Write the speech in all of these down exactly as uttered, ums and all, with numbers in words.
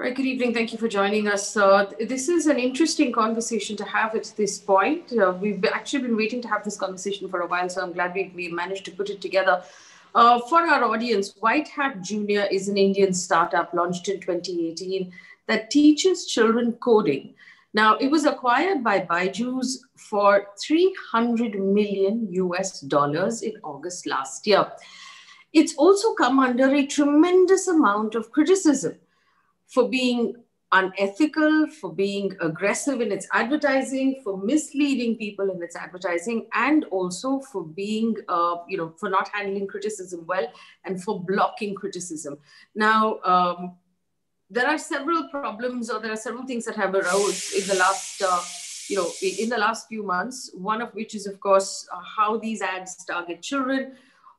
Right, good evening. Thank you for joining us. Uh, this is an interesting conversation to have at this point. Uh, we've actually been waiting to have this conversation for a while, so I'm glad we, we managed to put it together. Uh, for our audience, White Hat Junior is an Indian startup launched in twenty eighteen that teaches children coding. Now, it was acquired by Byju's for three hundred million US dollars in August last year. It's also come under a tremendous amount of criticism for being unethical, for being aggressive in its advertising, for misleading people in its advertising, and also for being, uh, you know, for not handling criticism well and for blocking criticism. Now, um, there are several problems, or there are several things that have arose in the last, uh, you know, in the last few months. One of which is, of course, uh, how these ads target children,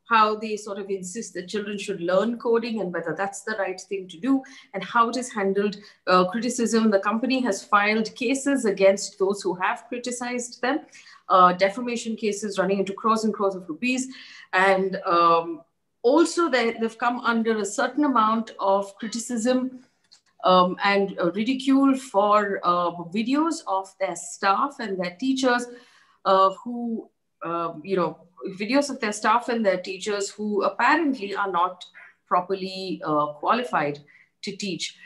how they sort of insist that children should learn coding and whether that's the right thing to do, and how it is handled uh, criticism. The company has filed cases against those who have criticized them, uh, defamation cases running into crores and crores of rupees. And um, also they, they've come under a certain amount of criticism um, and uh, ridicule for uh, videos of their staff and their teachers uh, who, uh, you know, videos of their staff and their teachers who apparently are not properly uh, qualified to teach.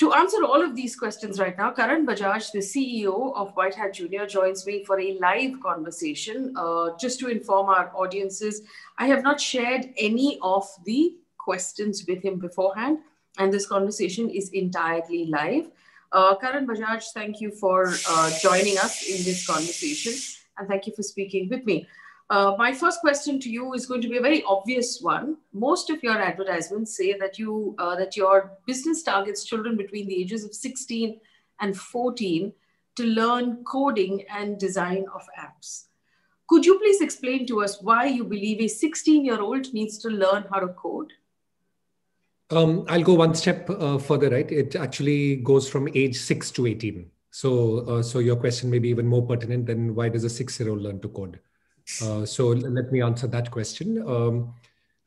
To answer all of these questions right now, Karan Bajaj, the C E O of White Hat Junior, joins me for a live conversation. Uh, just to inform our audiences, I have not shared any of the questions with him beforehand, and this conversation is entirely live. Uh, Karan Bajaj, thank you for uh, joining us in this conversation, and thank you for speaking with me. Uh, my first question to you is going to be a very obvious one. Most of your advertisements say that you uh, that your business targets children between the ages of sixteen and fourteen to learn coding and design of apps. Could you please explain to us why you believe a sixteen-year-old needs to learn how to code? Um, I'll go one step uh, further, right? It actually goes from age six to eighteen. So, uh, so your question may be even more pertinent than why does a six-year-old learn to code? Uh, so let me answer that question. Um,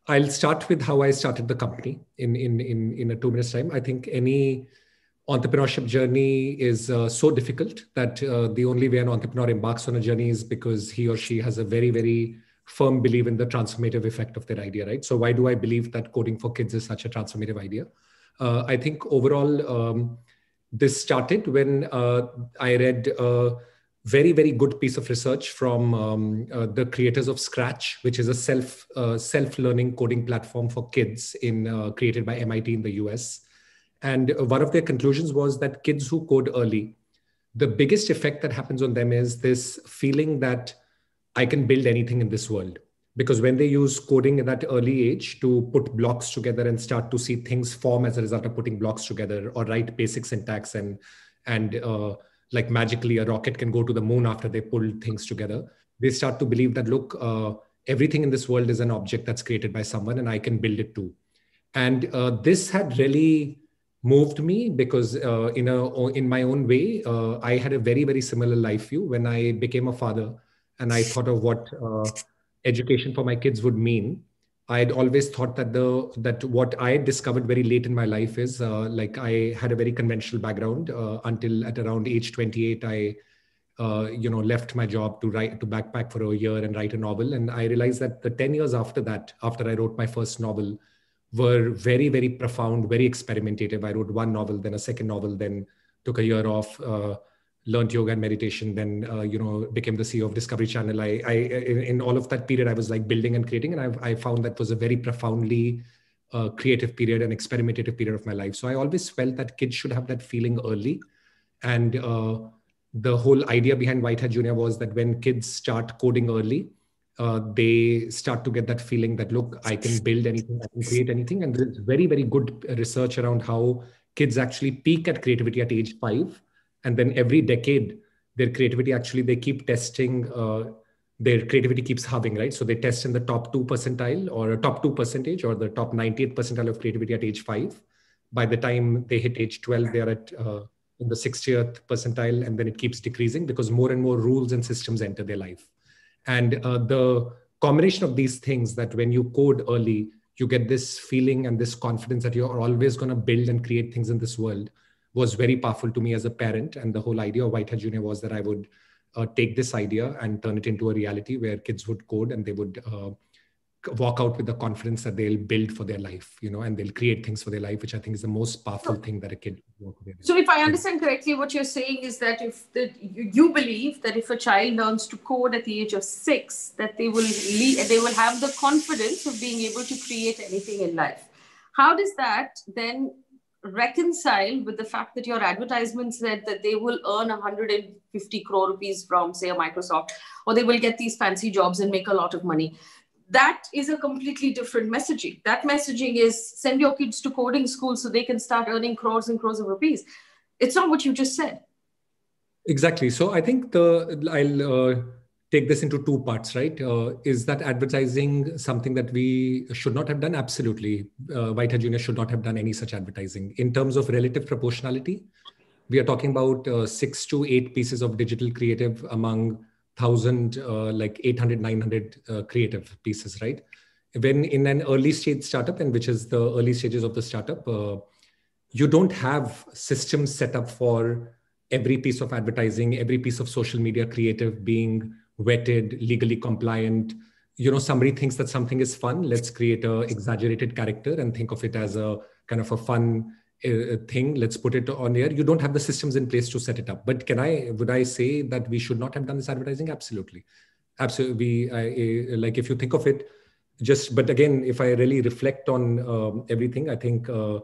I'll start with how I started the company in, in, in, in a two minutes time. I think any entrepreneurship journey is uh, so difficult that uh, the only way an entrepreneur embarks on a journey is because he or she has a very, very firm belief in the transformative effect of their idea, right? So why do I believe that coding for kids is such a transformative idea? Uh, I think overall, um, this started when uh, I read uh, very, very good piece of research from um, uh, the creators of Scratch, which is a self, uh, self-learning coding platform for kids in, uh, created by M I T in the U S. And one of their conclusions was that kids who code early, the biggest effect that happens on them is this feeling that I can build anything in this world. Because when they use coding at that early age to put blocks together and start to see things form as a result of putting blocks together, or write basic syntax and, and uh, like magically a rocket can go to the moon after they pull things together, they start to believe that, look, uh, everything in this world is an object that's created by someone and I can build it too. And uh, this had really moved me because uh, in, a, in my own way, uh, I had a very, very similar life view when I became a father and I thought of what uh, education for my kids would mean. I had always thought that the that what I had discovered very late in my life is uh, like I had a very conventional background uh, until at around age twenty-eight, I uh, you know left my job to write to backpack for a year and write a novel, and I realized that the ten years after that, after I wrote my first novel, were very very profound, very experimentative. I wrote one novel, then a second novel, then took a year off, uh, learned yoga and meditation, then uh, you know became the C E O of Discovery Channel. I, I in, in all of that period, I was like building and creating, and I, I found that was a very profoundly uh, creative period and experimentative period of my life. So I always felt that kids should have that feeling early, and uh, the whole idea behind White Hat Junior was that when kids start coding early, uh, they start to get that feeling that, look, I can build anything, I can create anything, and there's very very good research around how kids actually peak at creativity at age five. And then every decade, their creativity actually, they keep testing, uh, their creativity keeps halving, right? So they test in the top two percentile or top two percentage or the top ninetieth percentile of creativity at age five. By the time they hit age twelve, they are at uh, in the sixtieth percentile, and then it keeps decreasing because more and more rules and systems enter their life. And uh, the combination of these things, that when you code early, you get this feeling and this confidence that you're always going to build and create things in this world was very powerful to me as a parent. And the whole idea of White Hat Junior was that I would uh, take this idea and turn it into a reality where kids would code and they would uh, walk out with the confidence that they'll build for their life, you know, and they'll create things for their life, which I think is the most powerful so, thing that a kid can work with. So if I understand correctly, what you're saying is that if the, you believe that if a child learns to code at the age of six, that they will, lead, they will have the confidence of being able to create anything in life. How does that then reconcile with the fact that your advertisement said that they will earn one hundred fifty crore rupees from, say, a Microsoft, or they will get these fancy jobs and make a lot of money? That is a completely different messaging. That messaging is send your kids to coding school so they can start earning crores and crores of rupees. It's not what you just said. Exactly. So I think the I'll uh, take this into two parts, right? Uh, is that advertising something that we should not have done? Absolutely. Uh, White Hat Junior should not have done any such advertising. In terms of relative proportionality, we are talking about uh, six to eight pieces of digital creative among thousand, uh, like eight hundred, nine hundred uh, creative pieces, right? When in an early stage startup, and which is the early stages of the startup, uh, you don't have systems set up for every piece of advertising, every piece of social media creative being vetted, legally compliant. You know, somebody thinks that something is fun. Let's create a exaggerated character and think of it as a kind of a fun uh, thing. Let's put it on air. You don't have the systems in place to set it up. But can I, would I say that we should not have done this advertising? Absolutely. Absolutely. I, I, like if you think of it just, but again, if I really reflect on um, everything, I think uh,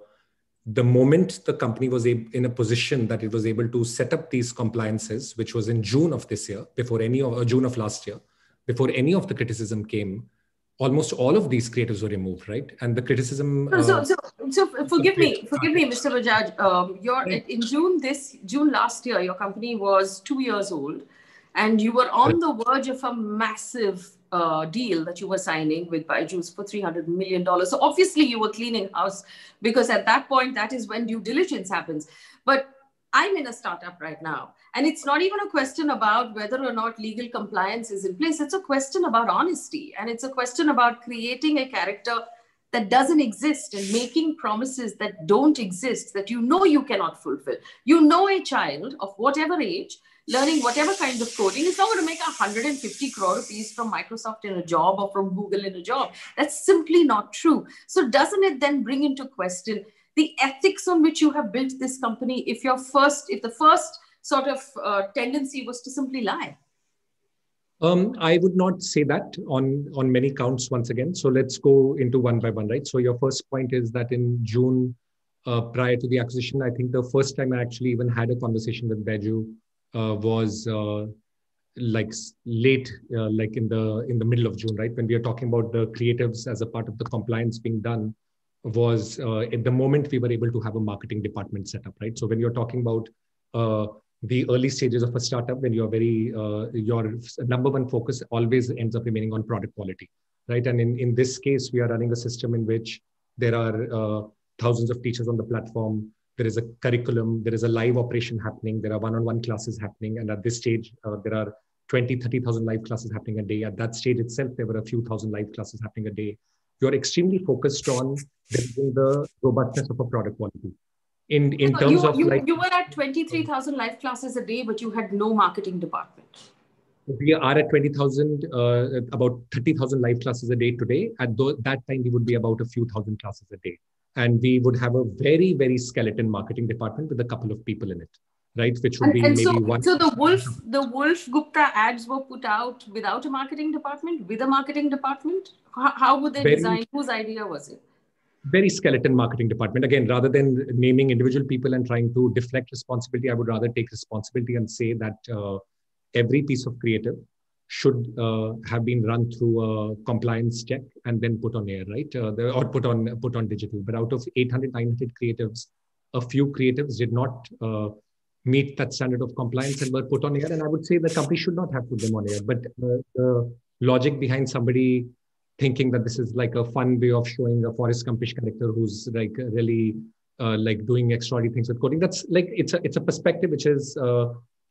the moment the company was in a position that it was able to set up these compliances, which was in June of this year, before any of or June of last year, before any of the criticism came, almost all of these creatives were removed, right? And the criticism. So, uh, so, so, so forgive me, forgive me, Mister Bajaj. Um, you're in June this June last year, your company was two years old, and you were on the verge of a massive Uh, deal that you were signing with Byju's for three hundred million dollars. So obviously you were cleaning house because at that point, that is when due diligence happens. But I'm in a startup right now. And it's not even a question about whether or not legal compliance is in place. It's a question about honesty. And it's a question about creating a character that doesn't exist and making promises that don't exist, that you know you cannot fulfill. You know a child of whatever age learning whatever kind of coding is not going to make one hundred fifty crore rupees from Microsoft in a job or from Google in a job. That's simply not true. So doesn't it then bring into question the ethics on which you have built this company if your first, if the first sort of uh, tendency was to simply lie? Um, I would not say that on, on many counts once again. So let's go into one by one, right? So your first point is that in June, uh, prior to the acquisition, I think the first time I actually even had a conversation with Byju Uh, was uh, like late, uh, like in the in the middle of June, right? When we are talking about the creatives as a part of the compliance being done, was uh, at the moment we were able to have a marketing department set up, right? So when you're talking about uh, the early stages of a startup, when you're very, uh, your number one focus always ends up remaining on product quality, right? And in, in this case, we are running a system in which there are uh, thousands of teachers on the platform. There is a curriculum, there is a live operation happening, there are one-on-one classes happening. And at this stage, uh, there are twenty, thirty thousand live classes happening a day. At that stage itself, there were a few thousand live classes happening a day. You're extremely focused on building the robustness of a product quality. In, in terms you, of- you, like, you were at twenty-three thousand live classes a day, but you had no marketing department. We are at twenty thousand, uh, about thirty thousand live classes a day today. At th that time, we would be about a few thousand classes a day. And we would have a very, very skeleton marketing department with a couple of people in it, right? Which would and, be and maybe so, one. So the Wolf, the Wolf Gupta ads were put out without a marketing department, with a marketing department? How, how would they very, design? Whose idea was it? Very skeleton marketing department. Again, rather than naming individual people and trying to deflect responsibility, I would rather take responsibility and say that uh, every piece of creative should uh, have been run through a compliance check and then put on air, right? Uh, the, or put on put on digital. But out of eight hundred, nine hundred creatives, a few creatives did not uh, meet that standard of compliance and were put on air. And I would say the company should not have put them on air. But uh, the logic behind somebody thinking that this is like a fun way of showing a Forrest Gumpish character who's like really uh, like doing extraordinary things with coding, that's like, it's a, it's a perspective which is... Uh,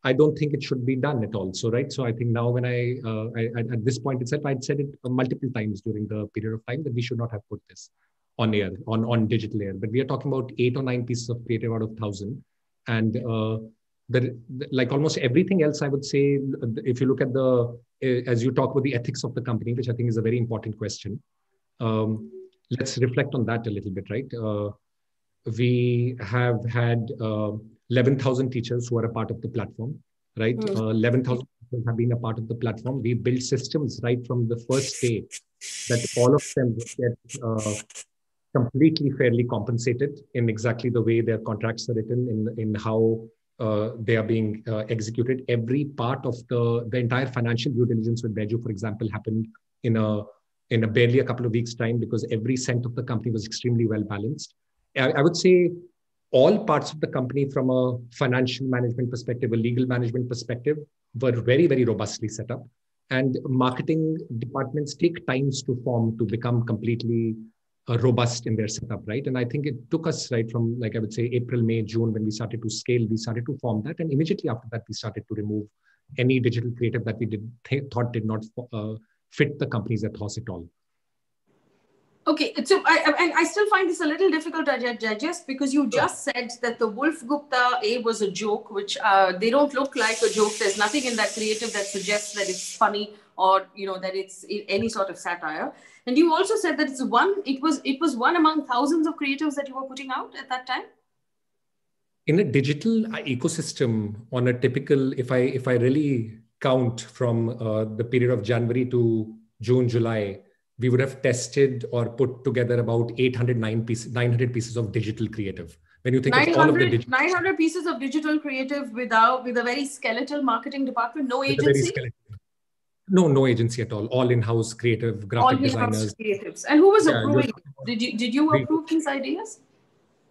I don't think it should be done at all. So, right. So I think now when I, uh, I at this point itself, I'd said it multiple times during the period of time that we should not have put this on air, on, on digital air. But we are talking about eight or nine pieces of creative out of one thousand. And uh, the, the, like almost everything else, I would say, if you look at the, as you talk about the ethics of the company, which I think is a very important question, um, let's reflect on that a little bit, right? Uh, we have had... Uh, eleven thousand teachers who are a part of the platform, right? Mm. Uh, eleven thousand people have been a part of the platform. We built systems right from the first day that all of them get uh, completely fairly compensated in exactly the way their contracts are written, in, in how uh, they are being uh, executed. Every part of the, the entire financial due diligence with Byju, for example, happened in a, in a barely a couple of weeks' time because every cent of the company was extremely well balanced. I, I would say, all parts of the company from a financial management perspective, a legal management perspective, were very, very robustly set up. And marketing departments take times to form, to become completely uh, robust in their setup, right? And I think it took us right from, like I would say, April, May, June, when we started to scale, we started to form that. And immediately after that, we started to remove any digital creative that we did th- thought did not uh, fit the company's ethos at all. Okay, so I, I, I still find this a little difficult to digest because you just said that the Wolf Gupta A was a joke, which uh, they don't look like a joke. There's nothing in that creative that suggests that it's funny or, you know, that it's any sort of satire. And you also said that it's one, it was, it was one among thousands of creatives that you were putting out at that time? In a digital ecosystem, on a typical, if I, if I really count from uh, the period of January to June, July, we would have tested or put together about eight hundred, nine hundred pieces of digital creative. When you think of all of the digital... nine hundred pieces of digital creative without, with a very skeletal marketing department, no agency? No, no agency at all. All in-house creative, graphic designers. All in-house creatives. And who was approving? Did you, did you approve these ideas?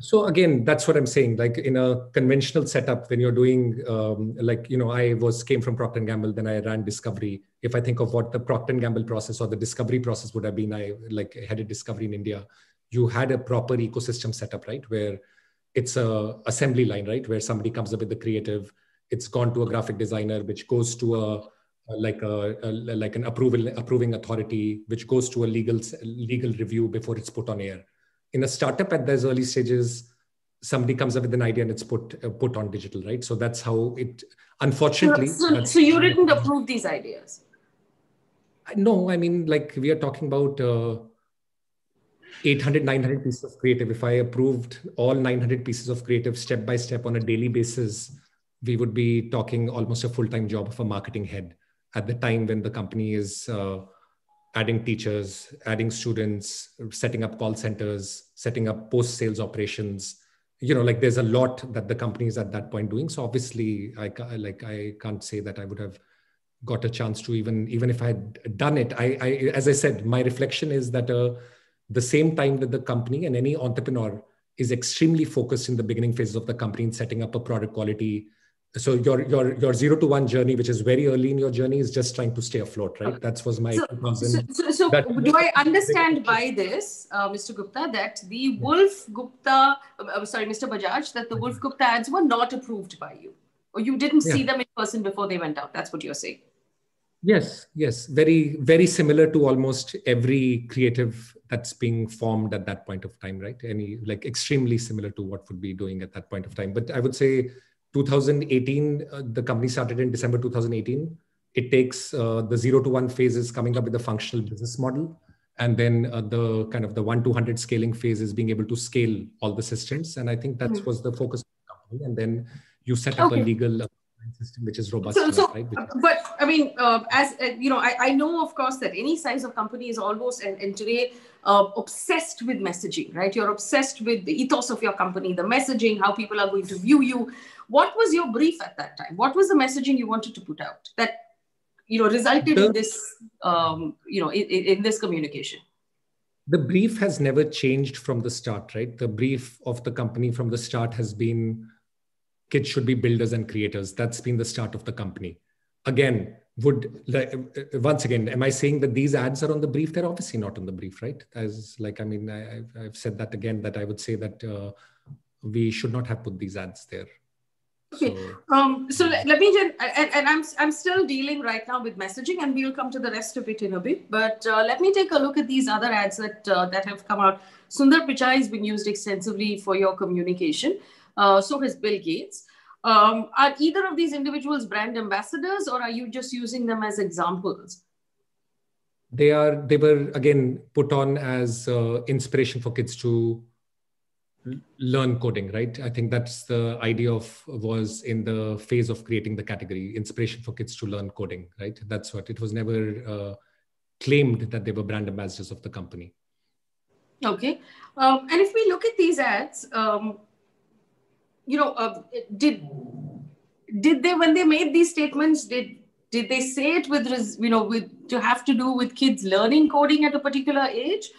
So again, that's what I'm saying. Like in a conventional setup, when you're doing, um, like, you know, I was came from Procter and Gamble, then I ran Discovery. If I think of what the Procter and Gamble process or the Discovery process would have been, I like headed Discovery in India. You had a proper ecosystem setup, right? Where it's a assembly line, right? Where somebody comes up with the creative, it's gone to a graphic designer, which goes to a like a, a like an approval approving authority, which goes to a legal legal review before it's put on air. In a startup at those early stages, somebody comes up with an idea and it's put uh, put on digital, right? So that's how it, unfortunately. So, so you didn't approve these ideas? No, I mean, like we are talking about uh, eight hundred, nine hundred pieces of creative. If I approved all nine hundred pieces of creative step by step on a daily basis, we would be talking almost a full-time job of a marketing head at the time when the company is... Uh, adding teachers, adding students, setting up call centers, setting up post-sales operations. You know, like there's a lot that the company is at that point doing. So obviously, I like I can't say that I would have got a chance to even, even if I had done it. I, I as I said, my reflection is that uh, the same time that the company and any entrepreneur is extremely focused in the beginning phases of the company in setting up a product quality. So your your your zero to one journey, which is very early in your journey, is just trying to stay afloat, right? Okay. That was my so, two thousand. So, so, so do I understand by this, uh, Mister Gupta, that the Wolf Gupta, uh, sorry, Mister Bajaj, that the Wolf Gupta ads were not approved by you, or you didn't see yeah. them in person before they went out? That's what you're saying. Yes, yes, very very similar to almost every creative that's being formed at that point of time, right? Any like extremely similar to what would be doing at that point of time. But I would say. twenty eighteen, uh, the company started in December two thousand eighteen. It takes uh, the zero to one phase is coming up with a functional business model. And then uh, the kind of the one to one hundred scaling phase is being able to scale all the systems. And I think that mm-hmm. was the focus of the company. And then you set up okay. a legal system, which is robust. So, enough, so, right? Which but is- I mean, uh, as uh, you know, I, I know, of course, that any size of company is almost, and, and today, Uh, obsessed with messaging, right? You're obsessed with the ethos of your company, the messaging, how people are going to view you. What was your brief at that time? What was the messaging you wanted to put out that, you know, resulted the, in this, um, you know, in, in this communication? The brief has never changed from the start, right? The brief of the company from the start has been kids should be builders and creators. That's been the start of the company. Again, would like, once again, am I saying that these ads are on the brief? They're obviously not on the brief, right? As like, I mean, I, I've said that again, that I would say that uh, we should not have put these ads there. Okay. So, um, so let, let me just, and, and I'm, I'm still dealing right now with messaging, and we'll come to the rest of it in a bit. But uh, let me take a look at these other ads that, uh, that have come out. Sundar Pichai has been used extensively for your communication. Uh, so has Bill Gates. Um, are either of these individuals brand ambassadors, or are you just using them as examples? They are, they were again put on as uh, inspiration for kids to learn coding, right? I think that's the idea of, was in the phase of creating the category, inspiration for kids to learn coding, right? That's what, it was never uh, claimed that they were brand ambassadors of the company. Okay. Um, and if we look at these ads, um, you know, uh, did, did they, when they made these statements, did, did they say it with, you know, with, to have to do with kids learning coding at a particular age?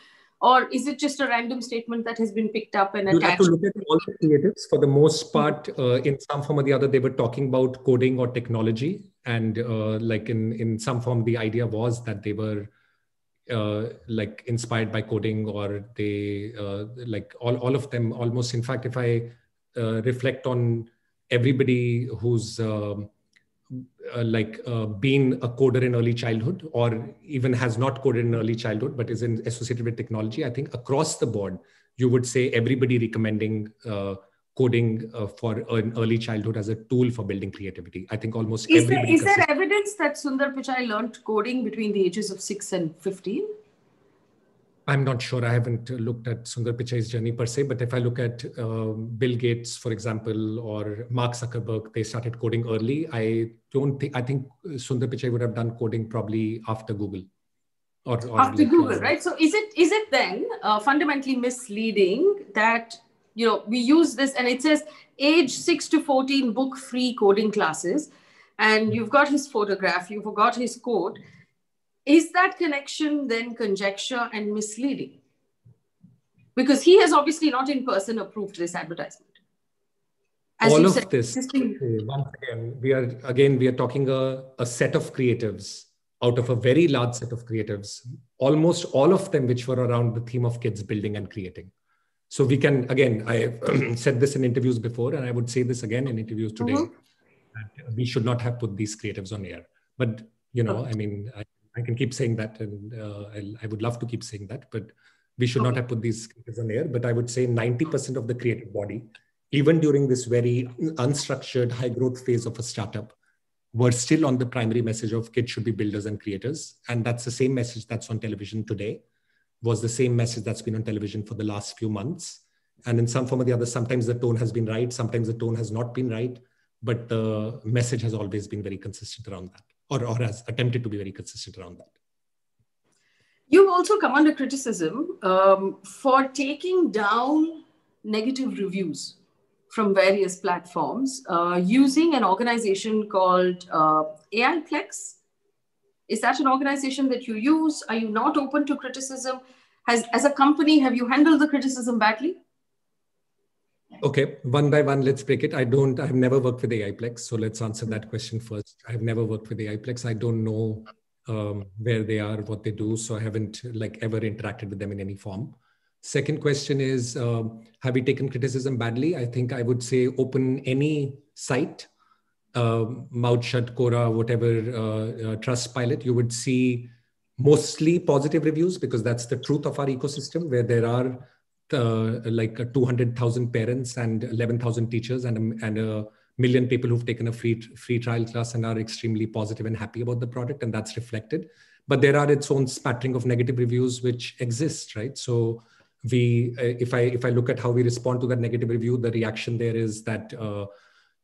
Or is it just a random statement that has been picked up and you attached? You have to look at all the creatives. For the most part, uh, in some form or the other, they were talking about coding or technology. And uh, like in, in some form, the idea was that they were uh, like inspired by coding, or they uh, like all, all of them almost. In fact, if I uh, reflect on everybody who's uh, Uh, like uh, being a coder in early childhood, or even has not coded in early childhood, but is in, associated with technology, I think across the board, you would say everybody recommending uh, coding uh, for an early childhood as a tool for building creativity. I think almost is everybody- there, Is there evidence that Sundar Pichai learned coding between the ages of six and fifteen? I'm not sure. I haven't looked at Sundar Pichai's journey per se, but if I look at uh, Bill Gates, for example, or Mark Zuckerberg, they started coding early. I don't think, I think Sundar Pichai would have done coding probably after Google. Or, or after like, Google, uh, right? So is it is it then uh, fundamentally misleading that, you know, we use this and it says age six to fourteen book free coding classes, and you've got his photograph, you've got his code. Is that connection then conjecture and misleading? Because he has obviously not in person approved this advertisement. As All of said, this, once again, we are, again, we are talking a, a set of creatives out of a very large set of creatives, almost all of them which were around the theme of kids building and creating. So we can, again, I said this in interviews before, and I would say this again in interviews today, mm-hmm. that we should not have put these creatives on air. But, you know, okay. I mean, I, I can keep saying that, and uh, I, I would love to keep saying that, but we should okay. not have put these creatives on air. But I would say ninety percent of the creative body, even during this very unstructured high growth phase of a startup, were still on the primary message of kids should be builders and creators. And that's the same message that's on television today, was the same message that's been on television for the last few months. And in some form or the other, sometimes the tone has been right, sometimes the tone has not been right, but the message has always been very consistent around that. Or, or has attempted to be very consistent around that. You've also come under criticism um, for taking down negative reviews from various platforms uh, using an organization called uh, AIPlex. Is that an organization that you use? Are you not open to criticism? Has, as a company, have you handled the criticism badly? Okay, one by one, let's break it. I don't, I've never worked with AIPlex. So let's answer that question first. I've never worked with AIPlex. I don't know um, where they are, what they do. So I haven't like ever interacted with them in any form. Second question is, uh, have we taken criticism badly? I think I would say open any site, uh, Mouthshut, Quora, whatever, uh, uh, Trustpilot, you would see mostly positive reviews, because that's the truth of our ecosystem, where there are Uh, like uh, two hundred thousand parents and eleven thousand teachers and, um, and a million people who've taken a free free trial class and are extremely positive and happy about the product, and that's reflected. But there are its own spattering of negative reviews which exist, right? So we, uh, if I if I look at how we respond to that negative review, the reaction there is that uh,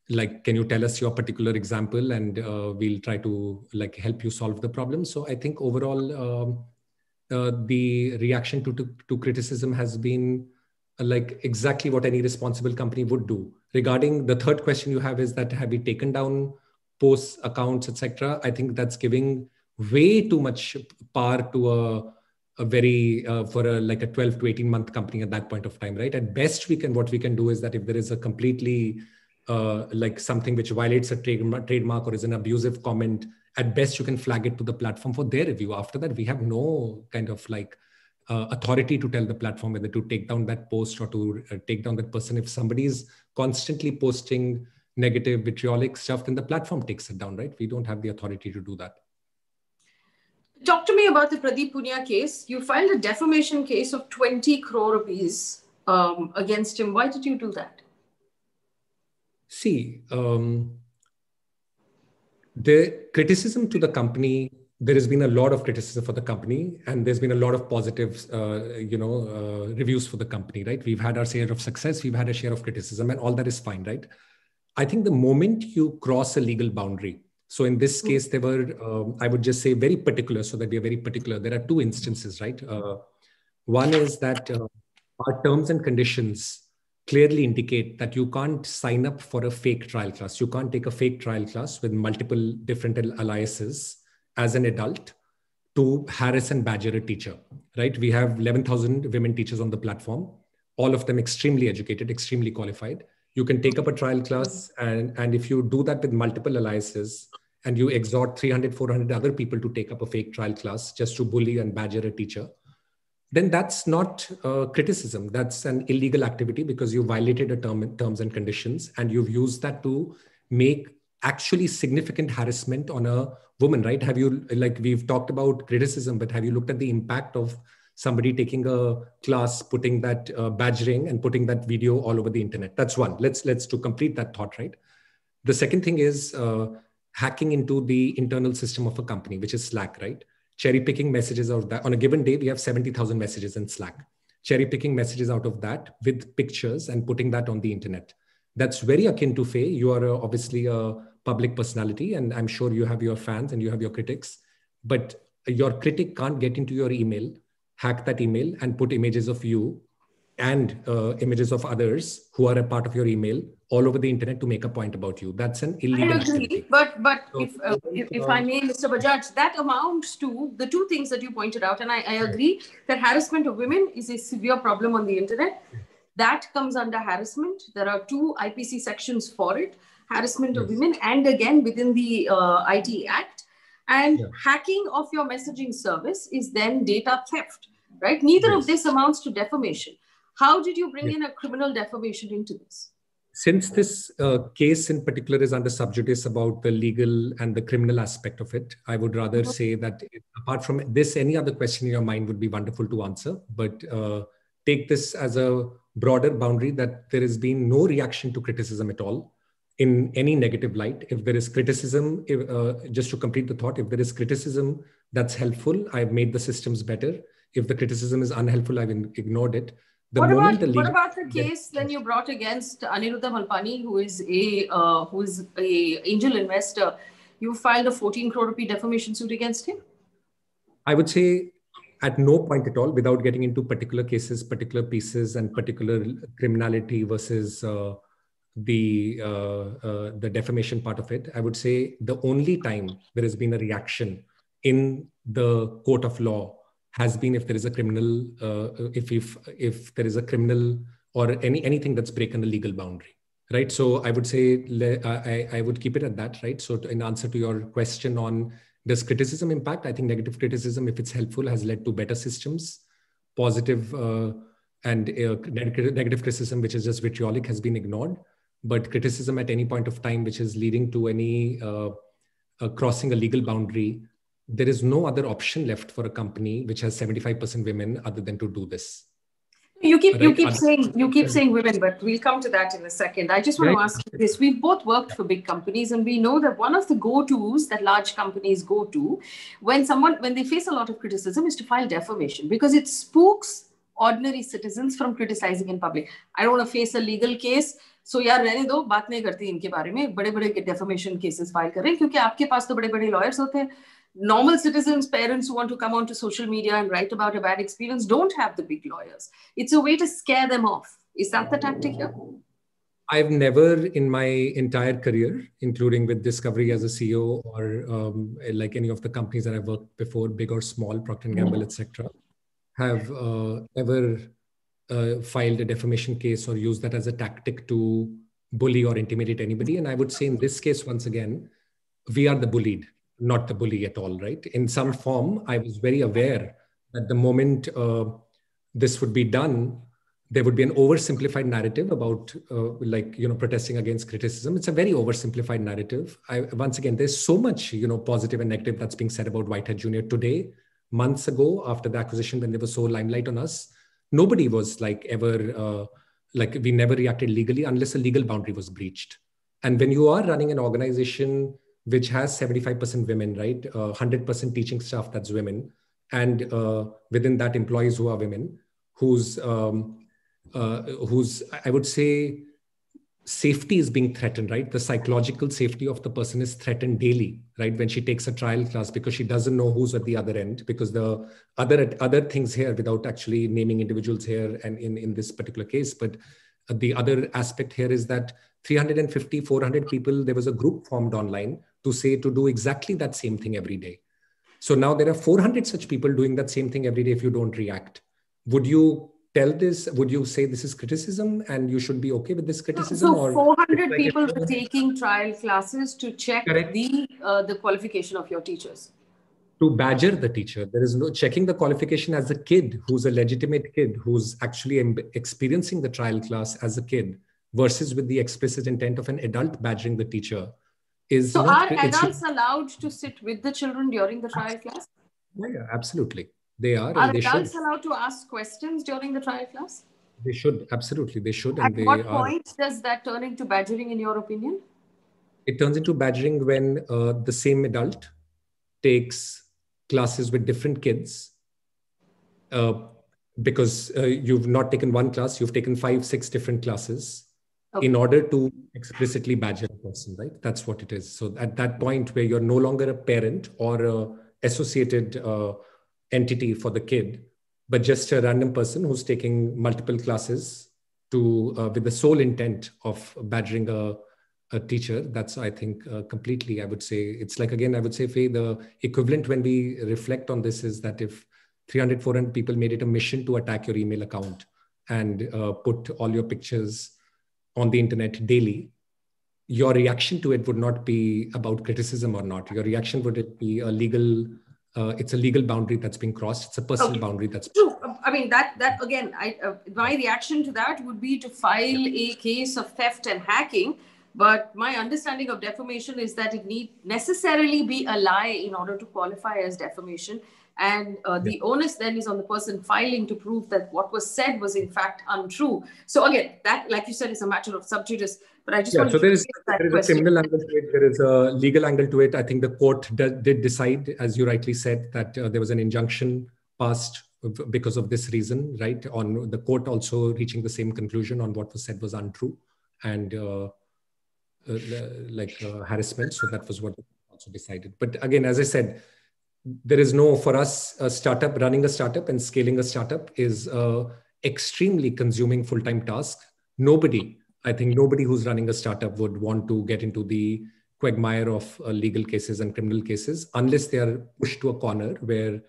like, can you tell us your particular example, and uh, we'll try to like help you solve the problem. So I think overall. Um, Uh, the reaction to, to, to criticism has been uh, like exactly what any responsible company would do. Regarding the third question you have is that, have we taken down posts, accounts, et cetera? I think that's giving way too much power to a, a very, uh, for a, like a twelve to eighteen month company at that point of time, right? At best we can, what we can do is that if there is a completely uh, like something which violates a tra- trademark or is an abusive comment, at best, you can flag it to the platform for their review. After that, we have no kind of like uh, authority to tell the platform whether to take down that post or to uh, take down that person. If somebody is constantly posting negative, vitriolic stuff, then the platform takes it down, right? We don't have the authority to do that. Talk to me about the Pradeep Poonia case. You filed a defamation case of twenty crore rupees um, against him. Why did you do that? See, um, the criticism to the company, there has been a lot of criticism for the company, and there's been a lot of positive, uh, you know, uh, reviews for the company, right? We've had our share of success, we've had a share of criticism, and all that is fine, right? I think the moment you cross a legal boundary, so in this case, they were, um, I would just say very particular, so that we are very particular. There are two instances, right? Uh, one is that uh, our terms and conditions clearly indicate that you can't sign up for a fake trial class. You can't take a fake trial class with multiple different aliases as an adult to harass and badger a teacher, right? We have eleven thousand women teachers on the platform, all of them extremely educated, extremely qualified. You can take up a trial class, and, and if you do that with multiple aliases and you exhort three hundred, four hundred other people to take up a fake trial class just to bully and badger a teacher, then that's not uh, criticism. That's an illegal activity because you violated a term, terms and conditions, and you've used that to make actually significant harassment on a woman, right? Have you, like we've talked about criticism, but have you looked at the impact of somebody taking a class, putting that uh, badgering and putting that video all over the internet? That's one. Let's, let's to complete that thought, right? The second thing is uh, hacking into the internal system of a company, which is Slack, right? Cherry picking messages out of that. On a given day, we have seventy thousand messages in Slack. Cherry picking messages out of that with pictures and putting that on the internet. That's very akin to Faye. You are uh, obviously a public personality, and I'm sure you have your fans and you have your critics, but your critic can't get into your email, hack that email, and put images of you and uh, images of others who are a part of your email all over the internet to make a point about you. That's an illegal I agree, activity. But, but so, if, uh, if, if I may, Mister Bajaj, that amounts to the two things that you pointed out. And I, I agree that harassment of women is a severe problem on the internet. That comes under harassment. There are two I P C sections for it, harassment yes. of women, and again, within the uh, I T Act. And yeah. hacking of your messaging service is then data theft, right? Neither yes. of this amounts to defamation. How did you bring yes. in a criminal defamation into this? Since this uh, case in particular is under sub judice about the legal and the criminal aspect of it, I would rather okay. say that it, apart from this, any other question in your mind would be wonderful to answer, but uh, take this as a broader boundary that there has been no reaction to criticism at all in any negative light. If there is criticism, if, uh, just to complete the thought, if there is criticism that's helpful, I've made the systems better. If the criticism is unhelpful, I've ignored it. The what, about, the what about the case then you brought against Aniruddha Malpani, who is a uh, who is a angel investor? You filed a fourteen crore rupee defamation suit against him? I would say at no point at all, without getting into particular cases, particular pieces, and particular criminality versus uh, the uh, uh, the defamation part of it, I would say the only time there has been a reaction in the court of law has been if there is a criminal, uh, if, if if there is a criminal or any anything that's broken the legal boundary, right? So I would say, le, I, I would keep it at that, right? So to, in answer to your question on does criticism impact, I think negative criticism, if it's helpful, has led to better systems. Positive uh, and uh, negative criticism, which is just vitriolic, has been ignored. But criticism at any point of time, which is leading to any uh, uh, crossing a legal boundary, there is no other option left for a company which has seventy-five percent women other than to do this. You keep, right? you keep saying you keep saying women, but we'll come to that in a second. I just want right. to ask you this. We've both worked for big companies, and we know that one of the go-tos that large companies go to when someone when they face a lot of criticism is to file defamation, because it spooks ordinary citizens from criticizing in public. I don't want to face a legal case. So yaar rehne do, baat nahi karti inke bare mein, bade bade defamation cases file kare, kyunki aapke paas to bade bade lawyers hote hain. Normal citizens, parents who want to come onto social media and write about a bad experience don't have the big lawyers. It's a way to scare them off. Is that the tactic here? I've never in my entire career, including with Discovery as a C E O or um, like any of the companies that I've worked before, big or small, Procter and Gamble, et cetera, have uh, ever uh, filed a defamation case or used that as a tactic to bully or intimidate anybody. And I would say in this case, once again, we are the bullied, not the bully at all, right? In some form, I was very aware that the moment uh, this would be done, there would be an oversimplified narrative about uh, like, you know, protesting against criticism. It's a very oversimplified narrative. I, once again, there's so much, you know, positive and negative that's being said about White Hat Junior today. Months ago, after the acquisition, when they were so limelight on us, nobody was like ever, uh, like we never reacted legally unless a legal boundary was breached. And when you are running an organization which has seventy-five percent women, right? Uh, one hundred percent teaching staff that's women. And uh, within that, employees who are women, whose, um, uh, whose, I would say, safety is being threatened, right? The psychological safety of the person is threatened daily, right? When she takes a trial class, because she doesn't know who's at the other end, because the other other things here, without actually naming individuals here and in, in this particular case, but the other aspect here is that three hundred fifty, four hundred people, there was a group formed online to say, to do exactly that same thing every day. So now there are four hundred such people doing that same thing every day. If you don't react, would you tell this, would you say this is criticism and you should be okay with this criticism? So, so or four hundred like people were taking trial classes to check correct. the uh, the qualification of your teachers. To badger the teacher. There is no checking the qualification as a kid who's a legitimate kid, who's actually experiencing the trial class as a kid versus with the explicit intent of an adult badgering the teacher. Is so not, are adults allowed to sit with the children during the trial class? Yeah, absolutely. They are. Are they adults should. allowed to ask questions during the trial class? They should. Absolutely. They should. At and they what point are. does that turn into badgering, in your opinion? It turns into badgering when uh, the same adult takes classes with different kids. Uh, because uh, you've not taken one class, you've taken five, six different classes okay. in order to explicitly badger a person, right? That's what it is. So at that point where you're no longer a parent or a associated uh, entity for the kid, but just a random person who's taking multiple classes to uh, with the sole intent of badgering a, a teacher. That's, I think, uh, completely, I would say, it's like, again, I would say, Faye, the equivalent when we reflect on this is that if three hundred, four hundred people made it a mission to attack your email account and uh, put all your pictures on the internet daily, your reaction to it would not be about criticism or not. Your reaction would it be a legal... Uh, it's a legal boundary that's being crossed. It's a personal okay. boundary that's true. I mean, that that again, I, uh, my reaction to that would be to file a case of theft and hacking. But my understanding of defamation is that it need necessarily be a lie in order to qualify as defamation. And uh, the yeah. onus then is on the person filing to prove that what was said was in fact untrue. So again, that, like you said, is a matter of sub judice. But I just yeah, want so to there is, that there is question. a criminal angle to it. There is a legal angle to it. I think the court did decide, as you rightly said, that uh, there was an injunction passed because of this reason, right? On the court also reaching the same conclusion on what was said was untrue and uh, uh, like uh, harassment. So that was what also decided. But again, as I said, there is no, for us, a startup, running a startup and scaling a startup is an extremely consuming full-time task. Nobody, I think nobody who's running a startup would want to get into the quagmire of uh, legal cases and criminal cases unless they are pushed to a corner where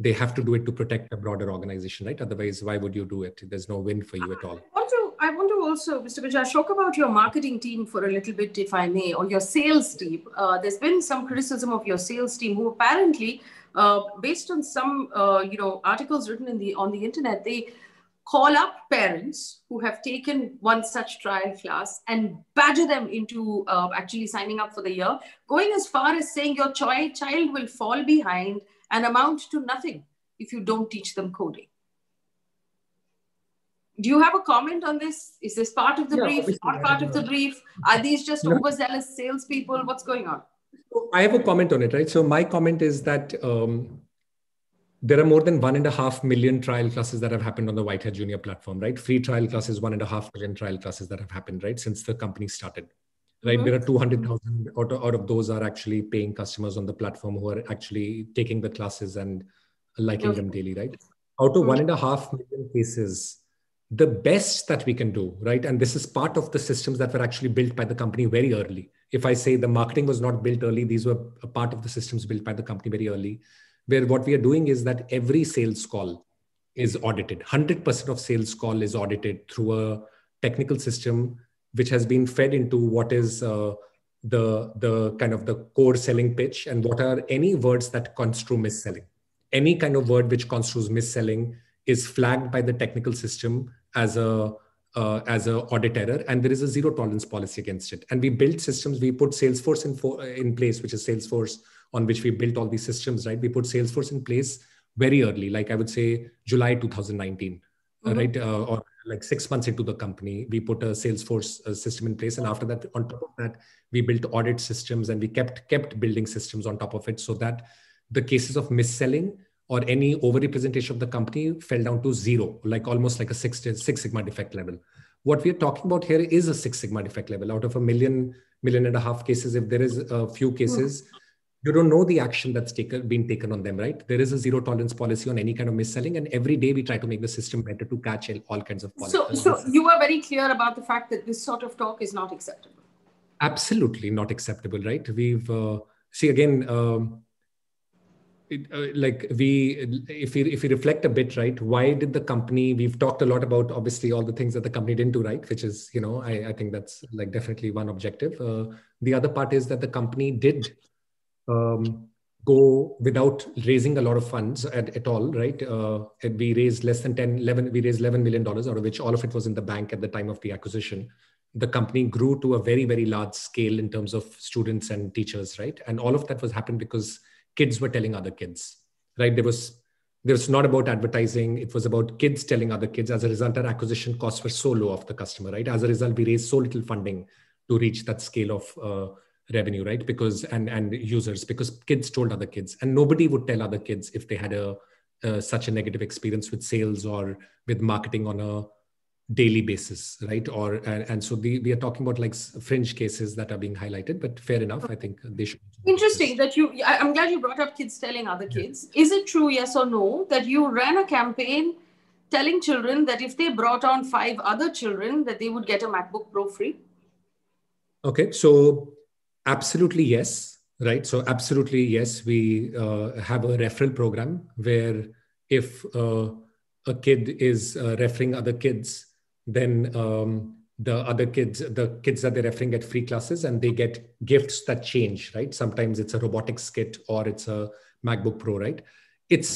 they have to do it to protect a broader organization, right? Otherwise, why would you do it? There's no win for you at all. I want to, I want to also, Mister Bajaj, talk about your marketing team for a little bit, if I may, or your sales team. Uh, there's been some criticism of your sales team who apparently, uh, based on some uh, you know, articles written in the, on the internet, they call up parents who have taken one such trial class and badger them into uh, actually signing up for the year, going as far as saying your ch- child will fall behind and amount to nothing if you don't teach them coding. Do you have a comment on this? Is this part of the yeah, brief, not part of the brief? Are these just no. overzealous salespeople? What's going on? So I have a comment on it, right? So my comment is that um, there are more than one and a half million trial classes that have happened on the White Hat Junior platform, right? Free trial classes, one and a half million trial classes that have happened, right? Since the company started, right? Mm-hmm. There are two hundred thousand out, out of those are actually paying customers on the platform who are actually taking the classes and liking okay. them daily, right? Out of one and a half million cases, the best that we can do, right? And this is part of the systems that were actually built by the company very early. If I say the marketing was not built early, these were a part of the systems built by the company very early, where what we are doing is that every sales call is audited. one hundred percent of sales call is audited through a technical system, which has been fed into what is uh, the, the kind of the core selling pitch and what are any words that construe mis-selling. Any kind of word which construes mis-selling is flagged by the technical system as a uh, as a audit error, and there is a zero tolerance policy against it. And we built systems. We put Salesforce in for, in place, which is Salesforce on which we built all these systems, right? We put Salesforce in place very early, like I would say July two thousand nineteen, mm-hmm. right? Uh, or like six months into the company, we put a Salesforce uh, system in place. And after that, on top of that, we built audit systems, and we kept kept building systems on top of it so that the cases of mis-selling or any overrepresentation of the company fell down to zero, like almost like a six, six Sigma defect level. What we're talking about here is a Six Sigma defect level. Out of a million, million and a half cases, if there is a few cases, mm-hmm. you don't know the action that's taken, been taken on them, right? There is a zero tolerance policy on any kind of mis-selling, and every day we try to make the system better to catch all kinds of policies. So, so you were very clear about the fact that this sort of talk is not acceptable. Absolutely not acceptable, right? We've, uh, see again, um, it, uh, like we, if we, if we reflect a bit, right? Why did the company, we've talked a lot about obviously all the things that the company didn't do, right? Which is, you know, I, I think that's like definitely one objective. Uh, the other part is that the company did Um, go without raising a lot of funds at, at all, right? Uh, and we raised less than ten, eleven, we raised eleven million dollars, out of which all of it was in the bank at the time of the acquisition. The company grew to a very, very large scale in terms of students and teachers, right? And all of that was happened because kids were telling other kids, right? There was, there was not about advertising. It was about kids telling other kids. As a result, our acquisition costs were so low of the customer, right? As a result, we raised so little funding to reach that scale of uh, revenue, right? Because, and, and users, because kids told other kids, and nobody would tell other kids if they had a, uh, such a negative experience with sales or with marketing on a daily basis, right? Or, and, and so the, we are talking about like fringe cases that are being highlighted, but fair enough. I think they should. Interesting that you, I'm glad you brought up kids telling other kids. Yeah. Is it true, yes or no, that you ran a campaign telling children that if they brought on five other children, that they would get a MacBook Pro free? Okay. So absolutely yes, right? So absolutely yes, we uh, have a referral program where if uh, a kid is uh, referring other kids, then um, the other kids, the kids that they're referring get free classes, and they get gifts that change, right? Sometimes it's a robotics kit or it's a MacBook Pro, right? It's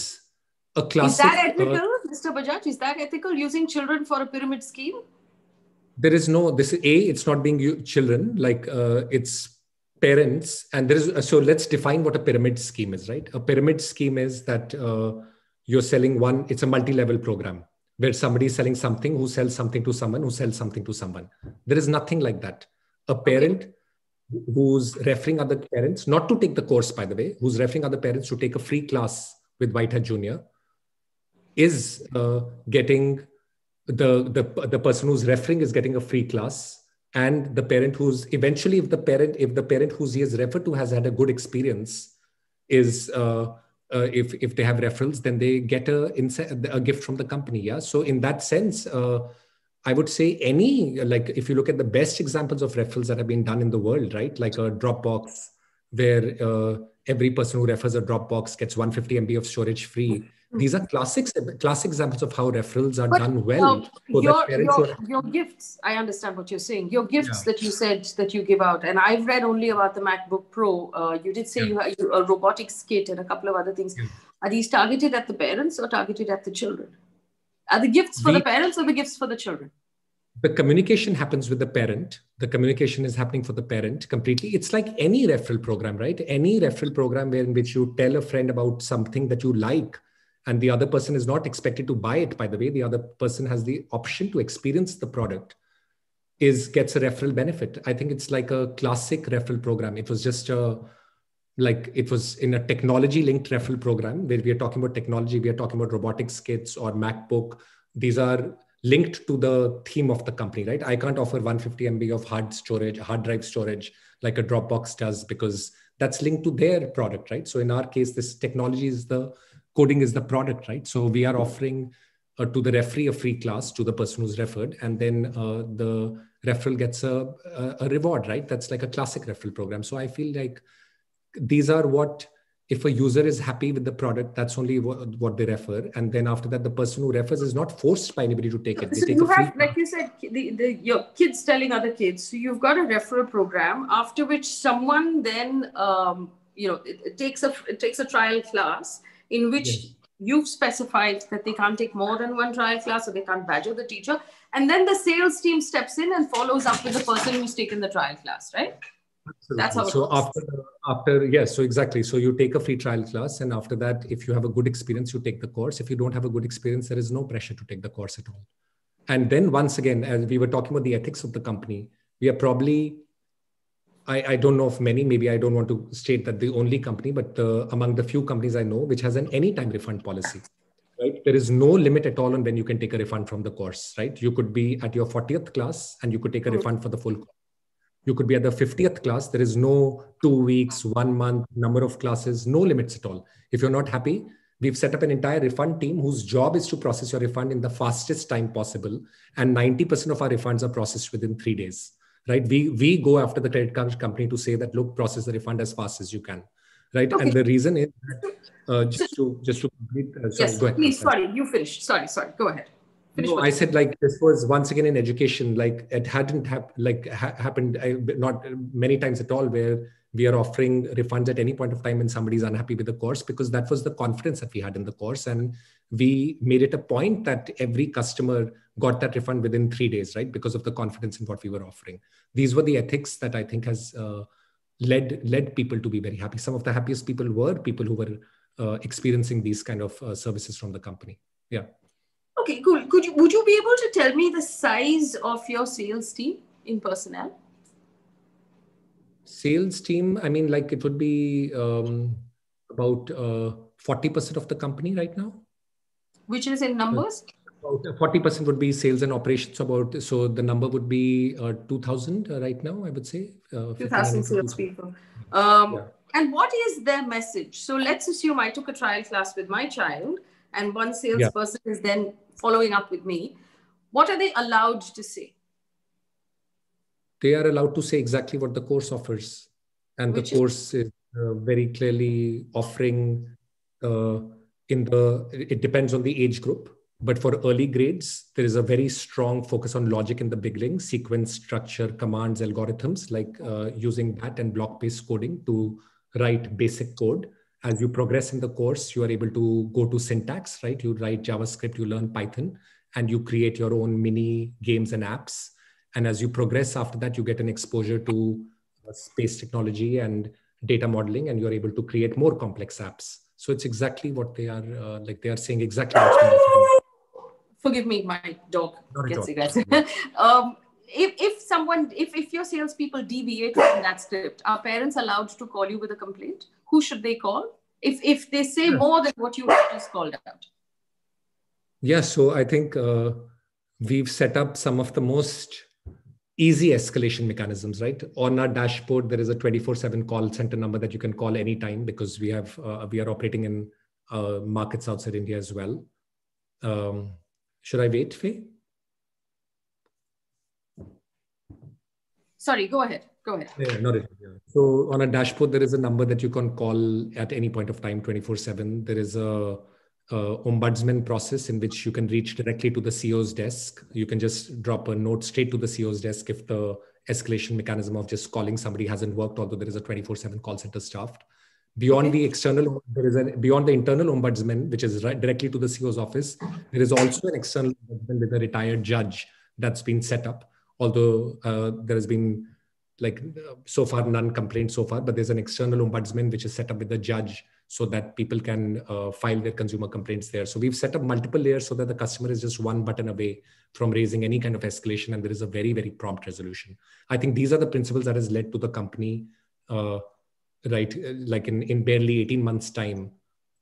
a classic. Is that ethical, uh, Mister Bajaj? Is that ethical, using children for a pyramid scheme? There is no, this is A, it's not being you, children, like uh, it's parents, and there is, so let's define what a pyramid scheme is, right? A pyramid scheme is that uh, you're selling one, it's a multi-level program where somebody is selling something, who sells something to someone, who sells something to someone. There is nothing like that. A parent okay. who's referring other parents, not to take the course, by the way, who's referring other parents to take a free class with White Hat Junior is uh, getting, the, the, the person who's referring is getting a free class. And the parent who's eventually, if the parent, if the parent who he has referred to has had a good experience, is uh, uh, if if they have referrals, then they get a a gift from the company. Yeah. So in that sense, uh, I would say any, like if you look at the best examples of referrals that have been done in the world, right? Like a Dropbox, where uh, every person who refers a Dropbox gets one hundred fifty M B of storage free. These are classics, classic examples of how referrals are but, done well. Uh, your, your, your gifts, I understand what you're saying. Your gifts yeah. that you said that you give out, and I've read only about the MacBook Pro. Uh, you did say yeah. you have a robotics kit and a couple of other things. Yeah. Are these targeted at the parents or targeted at the children? Are the gifts for the, the parents or the gifts for the children? The communication happens with the parent. The communication is happening for the parent completely. It's like any referral program, right? Any referral program where in which you tell a friend about something that you like, and the other person is not expected to buy it, by the way, the other person has the option to experience the product, is gets a referral benefit. I think it's like a classic referral program. It was just a, like it was in a technology linked referral program where we are talking about technology. We are talking about robotics kits or MacBook. These are linked to the theme of the company, right? I can't offer one hundred fifty M B of hard storage, hard drive storage, like a Dropbox does, because that's linked to their product, right? So in our case, this technology is the, coding is the product, right? So we are offering uh, to the referee a free class to the person who's referred, and then uh, the referral gets a, a, a reward, right? That's like a classic referral program. So I feel like these are what, if a user is happy with the product, that's only what, what they refer. And then after that, the person who refers is not forced by anybody to take it. They so take you a have, free like class. You said, the, the, your kids telling other kids. So you've got a referral program after which someone then, um, you know, it, it takes a, it takes a trial class in which yes. you've specified that they can't take more than one trial class or they can't badger the teacher. And then the sales team steps in and follows up with the person who's taken the trial class, right? Absolutely. That's how it so works. after after yes, so exactly. So you take a free trial class, and after that, if you have a good experience, you take the course. If you don't have a good experience, there is no pressure to take the course at all. And then once again, as we were talking about the ethics of the company, we are probably, I, I don't know of many, maybe I don't want to state that the only company, but uh, among the few companies I know, which has an anytime refund policy, right? There is no limit at all on when you can take a refund from the course, right? You could be at your fortieth class and you could take a refund for the full course. You could be at the fiftieth class. There is no two weeks, one month, number of classes, no limits at all. If you're not happy, we've set up an entire refund team whose job is to process your refund in the fastest time possible. And ninety percent of our refunds are processed within three days, right? We, we go after the credit card company to say that, look, process the refund as fast as you can, right? Okay. And the reason is, that, uh, just to, just to complete, uh, sorry, yes, go ahead. Please, sorry, you finish. Sorry, sorry, go ahead. No, I said like this was once again in education, like it hadn't hap like ha happened I, not many times at all where we are offering refunds at any point of time when somebody's unhappy with the course, because that was the confidence that we had in the course. And we made it a point that every customer got that refund within three days, right? Because of the confidence in what we were offering. These were the ethics that I think has uh, led, led people to be very happy. Some of the happiest people were people who were uh, experiencing these kind of uh, services from the company. Yeah. Okay, cool. Could you, would you be able to tell me the size of your sales team in personnel? Sales team, I mean, like it would be um, about forty percent of the company right now. Which is in numbers? forty percent would be sales and operations about, so the number would be uh, two thousand uh, right now, I would say. Uh, two thousand salespeople. Um, yeah. And what is their message? So let's assume I took a trial class with my child, and one salesperson yeah. is then following up with me. What are they allowed to say? They are allowed to say exactly what the course offers. And Which the course is, is uh, very clearly offering uh, in the, it depends on the age group, but for early grades, there is a very strong focus on logic in the beginning, sequence, structure, commands, algorithms, like uh, using that and block-based coding to write basic code. As you progress in the course, you are able to go to syntax, right? You write JavaScript, you learn Python, and you create your own mini games and apps. And as you progress after that, you get an exposure to space technology and data modeling, and you're able to create more complex apps. So it's exactly what they are, uh, like they are saying exactly. What's Forgive me, my dog Not gets aggressive. um, if, if someone, if, if your salespeople deviate from that script, are parents allowed to call you with a complaint? Who should they call? If, if they say yeah. more than what you just called out. Yeah, so I think uh, we've set up some of the most easy escalation mechanisms, right? On our dashboard, there is a twenty-four seven call center number that you can call anytime, because we have uh, we are operating in uh, markets outside India as well. Um, should I wait, Faye? Sorry, go ahead. Go ahead. Yeah, not it. So on a dashboard, there is a number that you can call at any point of time, twenty-four seven. There is a, a ombudsman process in which you can reach directly to the C E O's desk. You can just drop a note straight to the C E O's desk if the escalation mechanism of just calling somebody hasn't worked, although there is a twenty-four seven call center staffed. Beyond okay. the external, there is an beyond the internal ombudsman, which is right directly to the C E O's office. There is also an external ombudsman with a retired judge that's been set up. Although uh, there has been like so far none complaints so far, but there's an external ombudsman which is set up with the judge so that people can uh, file their consumer complaints there. So we've set up multiple layers so that the customer is just one button away from raising any kind of escalation, and there is a very, very prompt resolution. I think these are the principles that has led to the company, uh, right? Like in, in barely eighteen months time,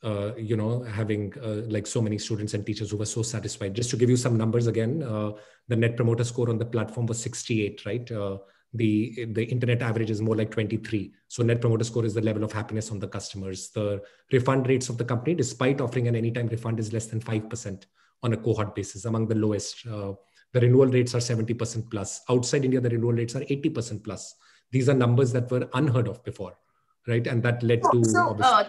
uh, you know, having uh, like so many students and teachers who were so satisfied. Just to give you some numbers again, uh, the net promoter score on the platform was sixty-eight, right? Uh, The, the internet average is more like twenty-three. So net promoter score is the level of happiness on the customers. The refund rates of the company, despite offering an anytime refund, is less than five percent on a cohort basis, among the lowest. Uh, the renewal rates are seventy percent plus. Outside India, the renewal rates are eighty percent plus. These are numbers that were unheard of before, right? And that led oh, to... So, uh,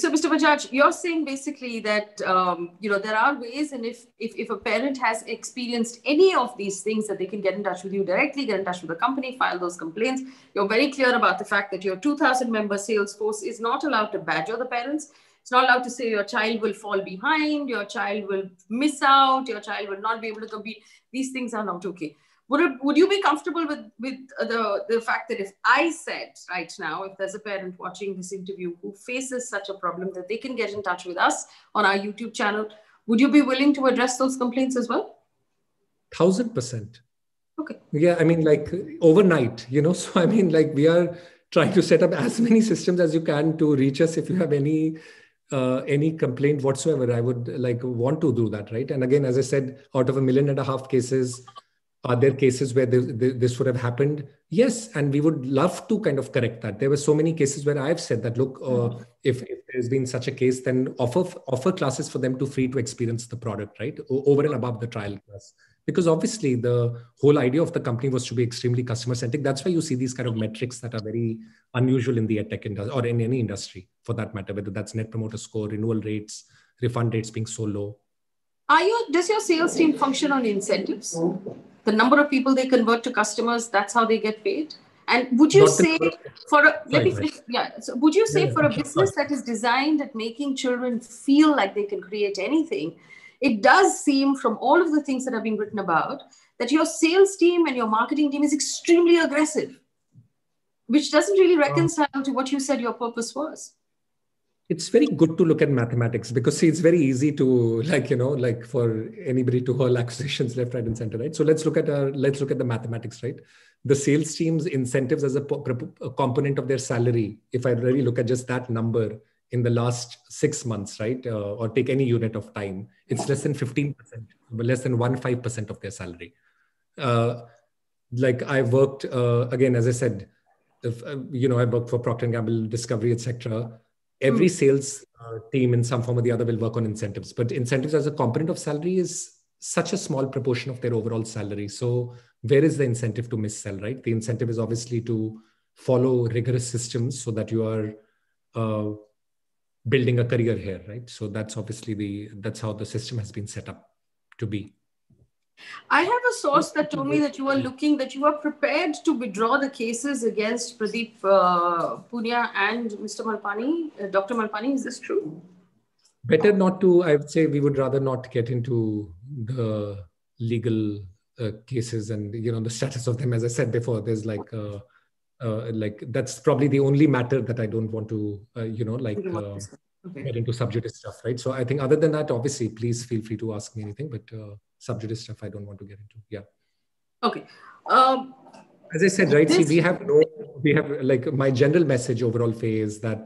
so Mister Bajaj, you're saying basically that, um, you know, there are ways, and if, if, if a parent has experienced any of these things, that they can get in touch with you directly, get in touch with the company, file those complaints. You're very clear about the fact that your two thousand member sales force is not allowed to badger the parents. It's not allowed to say your child will fall behind, your child will miss out, your child will not be able to compete. These things are not okay. Would, it, would you be comfortable with, with the, the fact that if I said right now, if there's a parent watching this interview who faces such a problem, that they can get in touch with us on our YouTube channel, would you be willing to address those complaints as well? Thousand percent. Okay. Yeah, I mean, like overnight, you know, so I mean, like we are trying to set up as many systems as you can to reach us if you have any Uh, any complaint whatsoever. I would like want to do that, right? And again, as I said, out of a million and a half cases, are there cases where this, this would have happened? Yes, and we would love to kind of correct that. There were so many cases where I've said that, look, uh, if, if there's been such a case, then offer offer classes for them to free to experience the product, right? Over and above the trial class. Because obviously the whole idea of the company was to be extremely customer centric. That's why you see these kind of metrics that are very unusual in the edtech industry or in any industry for that matter, whether that's net promoter score, renewal rates, refund rates being so low. Are you, does your sales team function on incentives? The number of people they convert to customers, that's how they get paid. And would you Not say the, for a, let sorry, me, yeah, so would you say yeah, for a business sorry. that is designed at making children feel like they can create anything, it does seem from all of the things that have been written about that your sales team and your marketing team is extremely aggressive, which doesn't really reconcile um, to what you said your purpose was. It's very good to look at mathematics because see, it's very easy to like, you know, like for anybody to hurl accusations left, right, and center, right? So let's look at our, let's look at the mathematics, right? The sales team's incentives as a, a component of their salary. If I really look at just that number, in the last six months, right? Uh, or take any unit of time, it's less than fifteen percent, less than one point five percent of their salary. Uh, like I worked, uh, again, as I said, if, uh, you know, I worked for Procter and Gamble, Discovery, et cetera. Every mm. sales uh, team in some form or the other will work on incentives, but incentives as a component of salary is such a small proportion of their overall salary. So where is the incentive to missell, right? The incentive is obviously to follow rigorous systems so that you are, uh, building a career here, right? So that's obviously the, that's how the system has been set up to be. I have a source that told me that you are looking, that you are prepared to withdraw the cases against Pradeep uh, Poonia and Mister Malpani, uh, Doctor Malpani, is this true? Better not to, I would say we would rather not get into the legal uh, cases and, you know, the status of them. As I said before, there's like, uh, Uh, like that's probably the only matter that I don't want to, uh, you know, like uh, okay. get into sub judice stuff, right? So I think other than that, obviously, please feel free to ask me anything, but uh, sub judice stuff I don't want to get into. Yeah. Okay. Um, As I said, right? See, we have no, we have like my general message overall, Faye, is that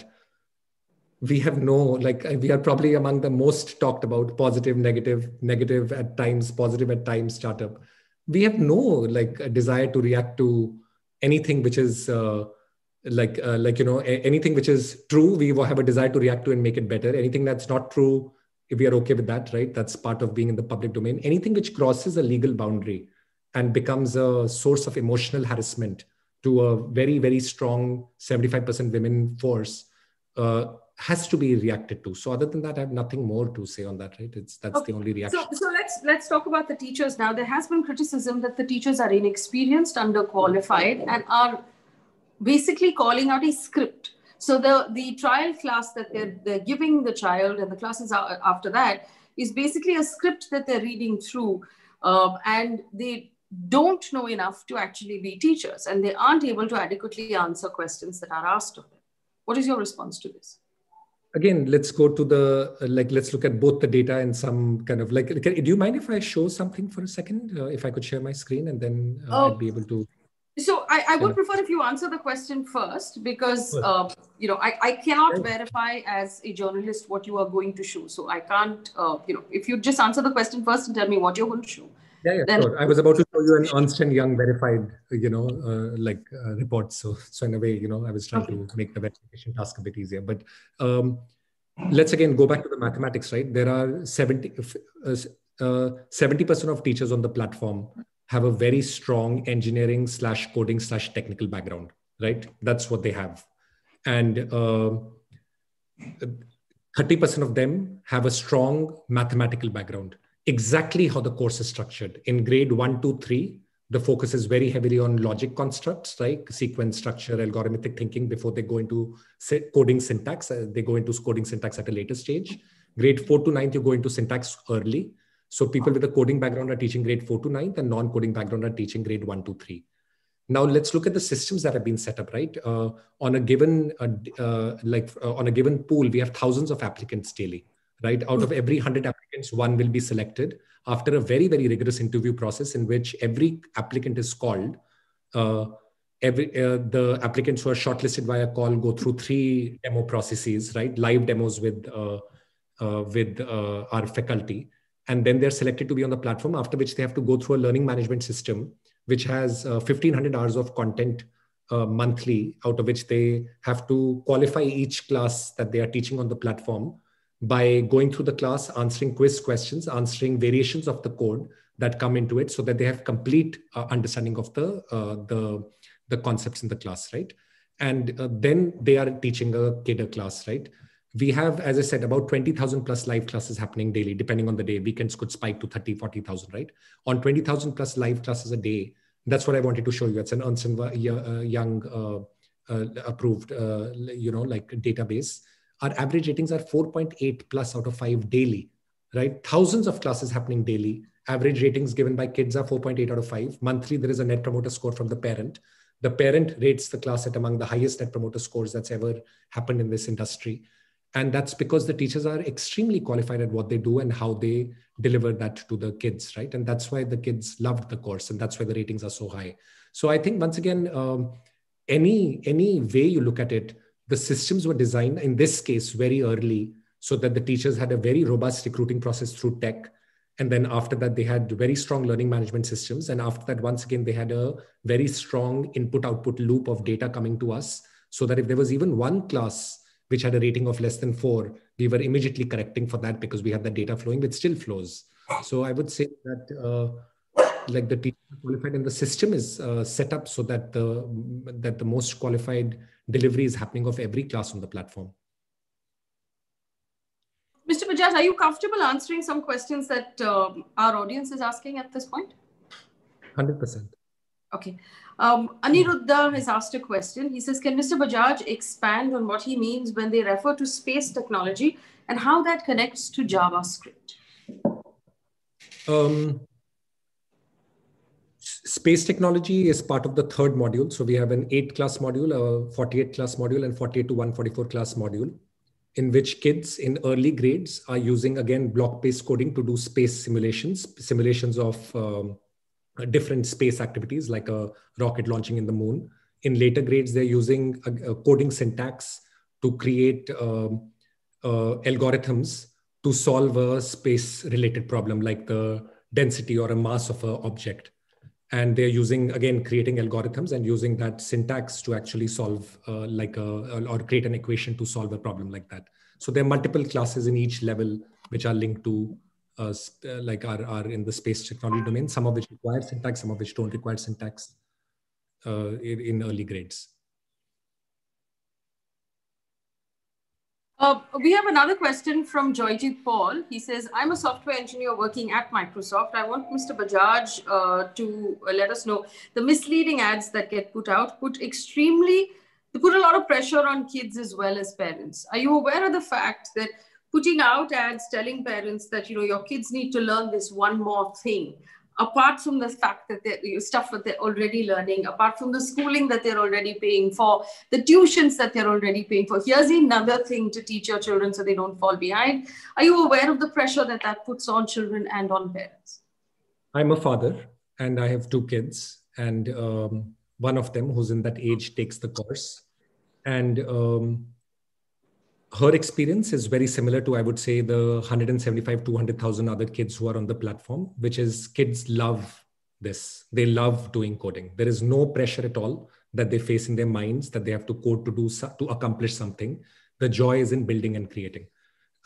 we have no, like we are probably among the most talked about positive, negative, negative at times, positive at times startup. We have no like a desire to react to anything which is uh, like, uh, like, you know, anything which is true, we have a desire to react to and make it better. Anything that's not true, if we are okay with that, right? That's part of being in the public domain. Anything which crosses a legal boundary and becomes a source of emotional harassment to a very, very strong seventy-five percent women force uh, has to be reacted to. So other than that, I have nothing more to say on that, right? It's, that's okay. the only reaction. So, so let's let's talk about the teachers now. There has been criticism that the teachers are inexperienced, underqualified, and are basically calling out a script. So the, the trial class that they're, they're giving the child and the classes are, after that is basically a script that they're reading through um, and they don't know enough to actually be teachers and they aren't able to adequately answer questions that are asked of them. What is your response to this? Again, let's go to the, like, let's look at both the data and some kind of like, can, do you mind if I show something for a second? Uh, if I could share my screen and then uh, oh. I'd be able to. So I, I would uh, prefer if you answer the question first, because, uh, you know, I, I cannot okay. verify as a journalist what you are going to show. So I can't, uh, you know, if you just answer the question first and tell me what you're going to show. Yeah, yeah, then sure. I was about to show you an Ernst Young verified, you know, uh, like uh, report. So, so in a way, you know, I was trying okay. to make the verification task a bit easier. But um, let's again go back to the mathematics, right? There are seventy percent of teachers on the platform have a very strong engineering slash coding slash technical background, right? That's what they have, and thirty percent uh, of them have a strong mathematical background. Exactly how the course is structured in grade one, two, three, the focus is very heavily on logic constructs, like sequence, structure, algorithmic thinking before they go into coding syntax. They go into coding syntax at a later stage. Grade four to ninth, you go into syntax early. So people with a coding background are teaching grade four to ninth, and non-coding background are teaching grade one to three. Now let's look at the systems that have been set up, right? Uh, on a given, uh, uh, like uh, on a given pool, we have thousands of applicants daily, right? Out of every hundred applicants, one will be selected after a very, very rigorous interview process in which every applicant is called. Uh, every uh, the applicants who are shortlisted via call go through three demo processes, right? Live demos with uh, uh, with uh, our faculty, and then they're selected to be on the platform. After which they have to go through a learning management system, which has uh, fifteen hundred hours of content uh, monthly, out of which they have to qualify each class that they are teaching on the platform by going through the class, answering quiz questions, answering variations of the code that come into it, so that they have complete uh, understanding of the, uh, the, the concepts in the class, right? And uh, then they are teaching a kidder class, right? We have, as I said, about twenty thousand plus live classes happening daily, depending on the day. Weekends could spike to thirty, forty thousand, right? On twenty thousand plus live classes a day, that's what I wanted to show you. It's an Ernst Young uh, uh, approved, uh, you know, like database. Our average ratings are four point eight plus out of five daily, right? Thousands of classes happening daily. Average ratings given by kids are four point eight out of five. Monthly, there is a net promoter score from the parent. The parent rates the class at among the highest net promoter scores that's ever happened in this industry. And that's because the teachers are extremely qualified at what they do and how they deliver that to the kids, right? And that's why the kids loved the course, and that's why the ratings are so high. So I think once again, um, any, any way you look at it, the systems were designed in this case very early so that the teachers had a very robust recruiting process through tech. And then after that, they had very strong learning management systems. And after that, once again, they had a very strong input-output loop of data coming to us, so that if there was even one class which had a rating of less than four, we were immediately correcting for that because we had that data flowing, which still flows. So I would say that uh, like the teacher is qualified and the system is uh, set up so that the, that the most qualified delivery is happening of every class on the platform. Mister Bajaj, are you comfortable answering some questions that um, our audience is asking at this point? one hundred percent. Okay. Um, Aniruddha has asked a question. He says, can Mister Bajaj expand on what he means when they refer to space technology and how that connects to JavaScript? Um, space technology is part of the third module. So we have an eight class module, a forty-eight class module, and forty-eight to one forty-four class module, in which kids in early grades are using, again, block-based coding to do space simulations, simulations of um, different space activities like a rocket launching in the moon. In later grades, they're using a, a coding syntax to create um, uh, algorithms to solve a space related problem like the density or a mass of an object. And they're using, again, creating algorithms and using that syntax to actually solve uh, like a, or create an equation to solve a problem like that. So there are multiple classes in each level which are linked to Uh, like are, are in the space technology domain, some of which require syntax, some of which don't require syntax uh, in, in early grades. Uh, we have another question from Joyjit Paul. He says, I'm a software engineer working at Microsoft. I want Mister Bajaj uh, to let us know the misleading ads that get put out put extremely, they put a lot of pressure on kids as well as parents. Are you aware of the fact that putting out ads telling parents that, you know, your kids need to learn this one more thing, apart from the fact that they're, stuff that they're already learning, apart from the schooling that they're already paying for, the tuitions that they're already paying for, here's another thing to teach your children so they don't fall behind. Are you aware of the pressure that that puts on children and on parents? I'm a father and I have two kids, and um, one of them who's in that age takes the course, and um, her experience is very similar to, I would say, the one hundred seventy-five, two hundred thousand other kids who are on the platform, which is kids love this. They love doing coding. There is no pressure at all that they face in their minds that they have to code to do to accomplish something. The joy is in building and creating.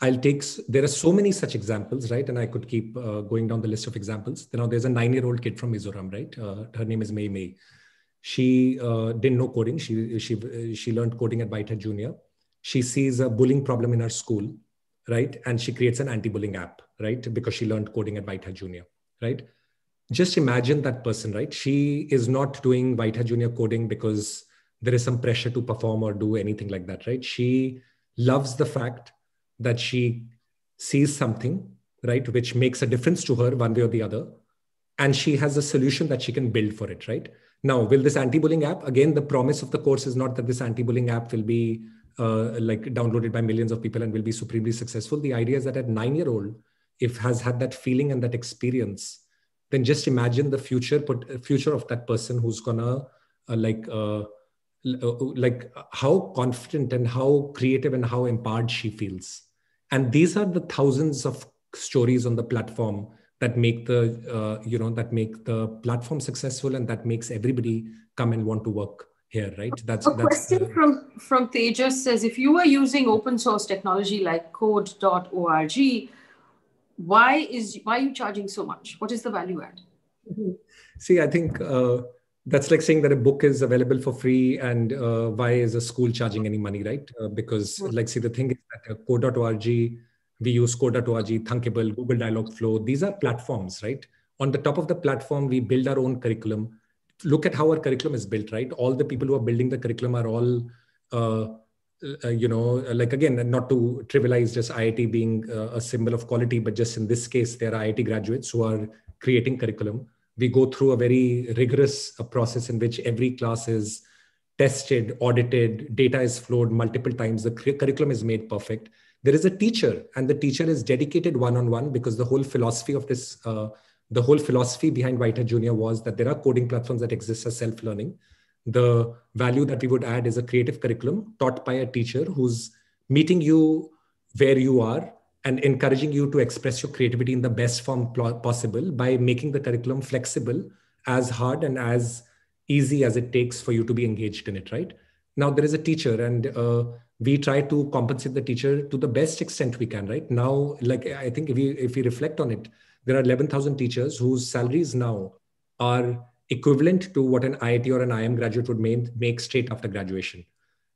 I'll take, there are so many such examples, right? And I could keep uh, going down the list of examples. Now there's a nine-year-old kid from Mizoram, right? Uh, her name is May May. She uh, didn't know coding. She, she, she learned coding at White Hat Junior. She sees a bullying problem in her school, right? And she creates an anti-bullying app, right? Because she learned coding at White Hat Junior, right? just imagine that person, right? She is not doing White Hat Junior coding because there is some pressure to perform or do anything like that, right? She loves the fact that she sees something, right, which makes a difference to her one way or the other. And she has a solution that she can build for it, right? Now, will this anti-bullying app, again, the promise of the course is not that this anti-bullying app will be uh, like downloaded by millions of people and will be supremely successful. The idea is that at nine-year-old, if has had that feeling and that experience, then just imagine the future put, future of that person who's gonna uh, like, uh, like how confident and how creative and how empowered she feels. And these are the thousands of stories on the platform that make the, uh, you know, that make the platform successful and that makes everybody come and want to work here, right? That's a that's, question uh, from, from Tejas says, if you were using open source technology like code dot org, why is, why are you charging so much? What is the value add? See, I think uh, that's like saying that a book is available for free and uh, why is a school charging any money, right? Uh, because mm-hmm. like, see, the thing is that uh, code dot org, we use code dot org, Thunkable, Google Dialogflow. These are platforms, right? On the top of the platform, we build our own curriculum. Look at how our curriculum is built, right? All the people who are building the curriculum are all, uh, uh, you know, like again, not to trivialize just I I T being uh, a symbol of quality, but just in this case, there are I I T graduates who are creating curriculum. We go through a very rigorous uh, process in which every class is tested, audited, data is flowed multiple times. The cur- curriculum is made perfect. There is a teacher and the teacher is dedicated one-on-one because the whole philosophy of this, uh, the whole philosophy behind White Hat Junior was that there are coding platforms that exist as self-learning. The value that we would add is a creative curriculum taught by a teacher who's meeting you where you are and encouraging you to express your creativity in the best form possible by making the curriculum flexible, as hard and as easy as it takes for you to be engaged in it, right? Now there is a teacher and uh, we try to compensate the teacher to the best extent we can, right? Now, like I think if we, if we reflect on it, there are eleven thousand teachers whose salaries now are equivalent to what an I I T or an I M graduate would make straight after graduation.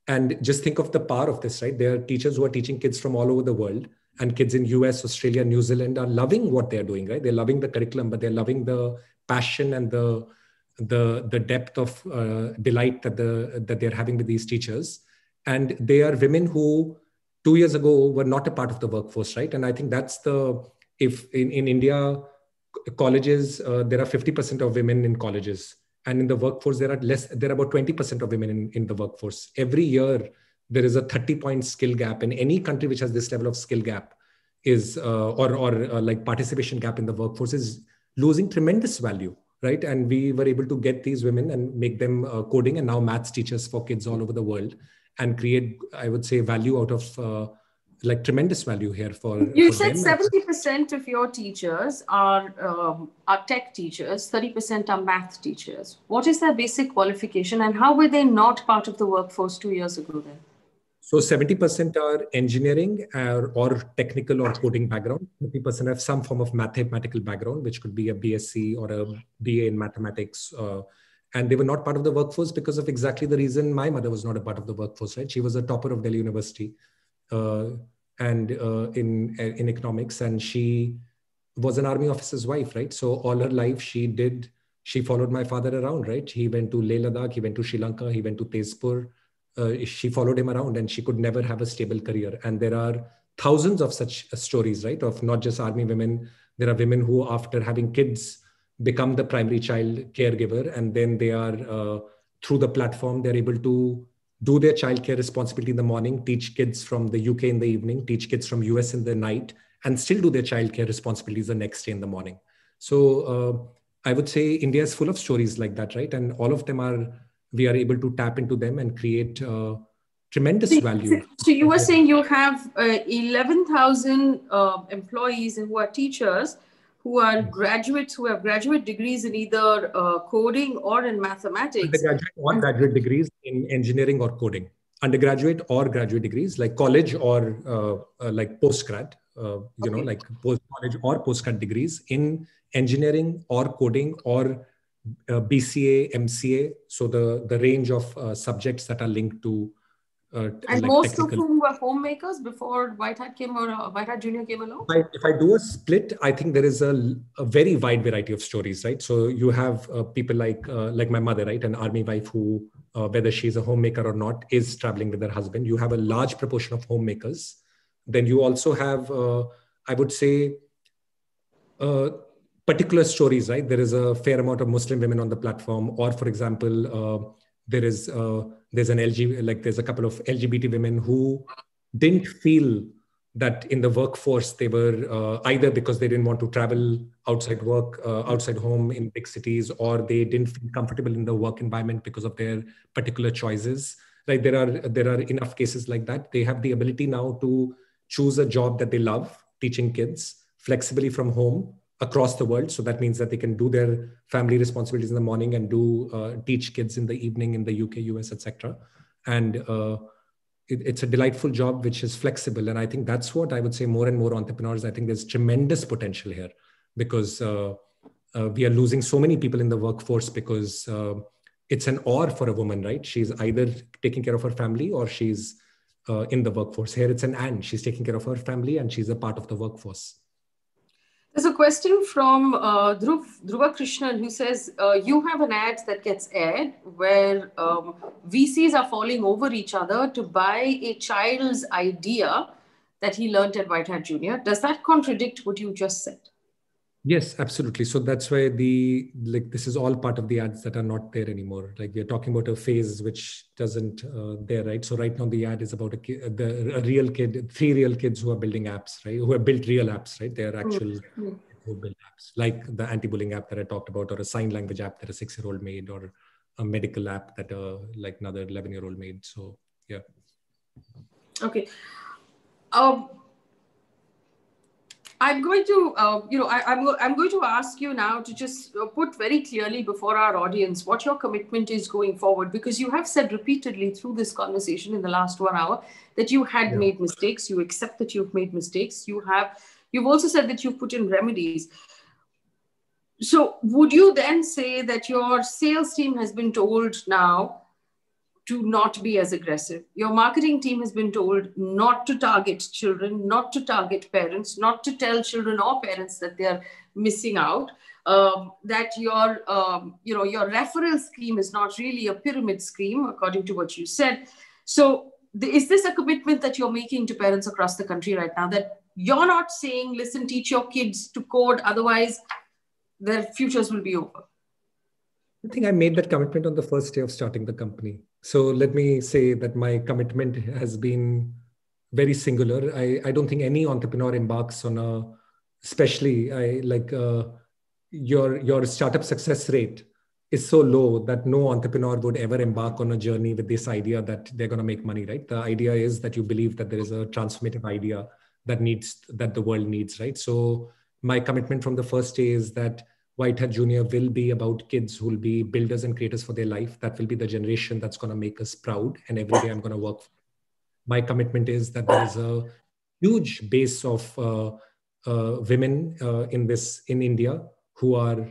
And just think of the power of this, right? There are teachers who are teaching kids from all over the world and kids in U S, Australia, New Zealand are loving what they're doing, right? They're loving the curriculum, but they're loving the passion and the the the depth of uh, delight that the that they're having with these teachers, and they are women who two years ago were not a part of the workforce, right? And I think that's the if in in India colleges uh, there are fifty percent of women in colleges, and in the workforce there are less there are about twenty percent of women in, in the workforce. Every year there is a thirty point skill gap, and any country which has this level of skill gap is uh, or or uh, like participation gap in the workforce is losing tremendous value. Right, and we were able to get these women and make them uh, coding and now maths teachers for kids all over the world, and create, I would say, value out of uh, like tremendous value here for. You for said seventy percent of your teachers are um, are tech teachers, thirty percent are math teachers. What is their basic qualification, and how were they not part of the workforce two years ago then? So seventy percent are engineering or, or technical or coding background. Thirty percent have some form of mathematical background, which could be a B S c or a B A in mathematics. Uh, and they were not part of the workforce because of exactly the reason my mother was not a part of the workforce. Right, she was a topper of Delhi University, uh, and uh, in in economics, and she was an army officer's wife. Right, so all her life she did she followed my father around. Right, he went to Leh Ladakh, he went to Sri Lanka, he went to Tezpur. Uh, she followed him around and she could never have a stable career. And there are thousands of such uh, stories, right? Of not just army women. There are women who, after having kids, become the primary child caregiver. And then they are, uh, through the platform, they're able to do their childcare responsibility in the morning, teach kids from the U K in the evening, teach kids from U S in the night, and still do their childcare responsibilities the next day in the morning. So uh, I would say India is full of stories like that, right? And all of them are we are able to tap into them and create uh, tremendous value. So you were saying you have uh, eleven thousand uh, employees who are teachers, who are graduates, who have graduate degrees in either uh, coding or in mathematics. Undergraduate or graduate degrees in engineering or coding. Undergraduate or graduate degrees, like college or uh, uh, like postgrad, uh, you okay. know, like post college or postgrad degrees in engineering or coding or Uh, B C A, M C A, so the, the range of uh, subjects that are linked to Uh, and like most technical. Of whom were homemakers before White Hat came or uh, White Hat Junior came along? If I, if I do a split, I think there is a, a very wide variety of stories, right? So you have uh, people like uh, like my mother, right? An army wife who, uh, whether she's a homemaker or not, is traveling with her husband. You have a large proportion of homemakers. Then you also have, uh, I would say, uh, particular stories, right? There is a fair amount of Muslim women on the platform, or for example, uh, there is uh, there's an L G B T, like there's a couple of L G B T women who didn't feel that in the workforce they were uh, either because they didn't want to travel outside work, uh, outside home in big cities, or they didn't feel comfortable in the work environment because of their particular choices. Like there are there are enough cases like that. They have the ability now to choose a job that they love, teaching kids flexibly from home across the world. So that means that they can do their family responsibilities in the morning and do uh, teach kids in the evening in the U K, U S, et cetera. And uh, it, it's a delightful job which is flexible. And I think that's what I would say. More and more entrepreneurs, I think there's tremendous potential here, because uh, uh, we are losing so many people in the workforce because uh, it's an or for a woman, right? She's either taking care of her family or she's uh, in the workforce. Here it's an and. She's taking care of her family and she's a part of the workforce. There's a question from uh, Dhruv, Dhruva Krishnan, who says, uh, you have an ad that gets aired where um, V Cs are falling over each other to buy a child's idea that he learned at White Hat Junior. Does that contradict what you just said? Yes, absolutely. So that's why the, like, this is all part of the ads that are not there anymore. Like we're talking about a phase which doesn't uh, there, right? So right now the ad is about a, kid, the, a real kid, three real kids who are building apps, right? Who have built real apps, right? They are actual mm-hmm. who build apps, like the anti-bullying app that I talked about, or a sign language app that a six-year-old made, or a medical app that uh, like another eleven-year-old made. So, yeah. Okay. Um, I'm going to, uh, you know, I, I'm, I'm going to ask you now to just put very clearly before our audience what your commitment is going forward, because you have said repeatedly through this conversation in the last one hour that you had yeah. made mistakes. You accept that you've made mistakes. You have, you've also said that you've put in remedies. So would you then say that your sales team has been told now to not be as aggressive? Your marketing team has been told not to target children, not to target parents, not to tell children or parents that they're missing out, um, that your, um, you know, your referral scheme is not really a pyramid scheme, according to what you said. So th- is this a commitment that you're making to parents across the country right now, that you're not saying, listen, teach your kids to code, otherwise their futures will be over? I think I made that commitment on the first day of starting the company. So let me say that my commitment has been very singular. I, I don't think any entrepreneur embarks on a, especially I like uh, your, your startup success rate is so low that no entrepreneur would ever embark on a journey with this idea that they're going to make money, right? The idea is that you believe that there is a transformative idea that needs, that the world needs, right? So my commitment from the first day is that White Hat Junior will be about kids who will be builders and creators for their life. That will be the generation that's going to make us proud. And every day I'm going to work for it. My commitment is that there is a huge base of uh, uh, women uh, in this in India who are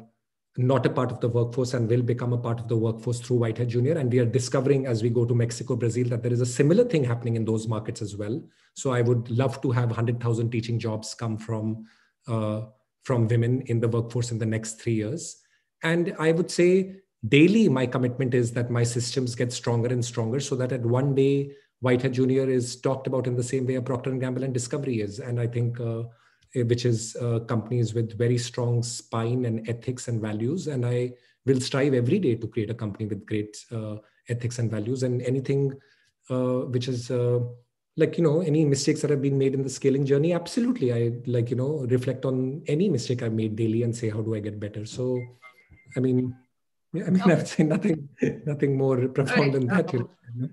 not a part of the workforce and will become a part of the workforce through White Hat Junior. And we are discovering as we go to Mexico, Brazil, that there is a similar thing happening in those markets as well. So I would love to have one hundred thousand teaching jobs come from uh, from women in the workforce in the next three years. And I would say daily, my commitment is that my systems get stronger and stronger so that at one day, White Hat Junior is talked about in the same way a Procter and Gamble and Discovery is. And I think, uh, which is uh, companies with very strong spine and ethics and values. And I will strive every day to create a company with great uh, ethics and values, and anything uh, which is, uh, like, you know, any mistakes that have been made in the scaling journey, absolutely. I like, you know, reflect on any mistake I've made daily and say, how do I get better? So, I mean, yeah, I mean, okay. I would say nothing, nothing more profound right. than that. You know?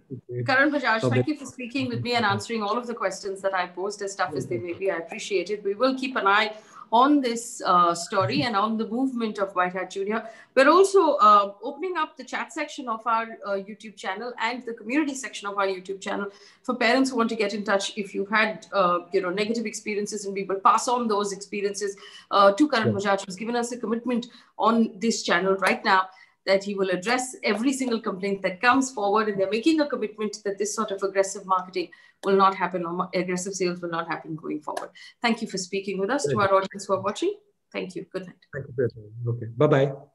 Karan Bajaj, so thank that. you for speaking with me and answering all of the questions that I posed, as tough as they may be. I appreciate it. We will keep an eye on this uh, story and on the movement of White Hat Junior. We're also uh, opening up the chat section of our uh, YouTube channel and the community section of our YouTube channel for parents who want to get in touch if you've had uh, you know, negative experiences, and we will pass on those experiences uh, to Karan Bajaj, who's given us a commitment on this channel right now that he will address every single complaint that comes forward, and they're making a commitment that this sort of aggressive marketing will not happen, or aggressive sales will not happen going forward. Thank you for speaking with us. To our audience who are watching, thank you. Good night. Thank you. Okay. Bye-bye.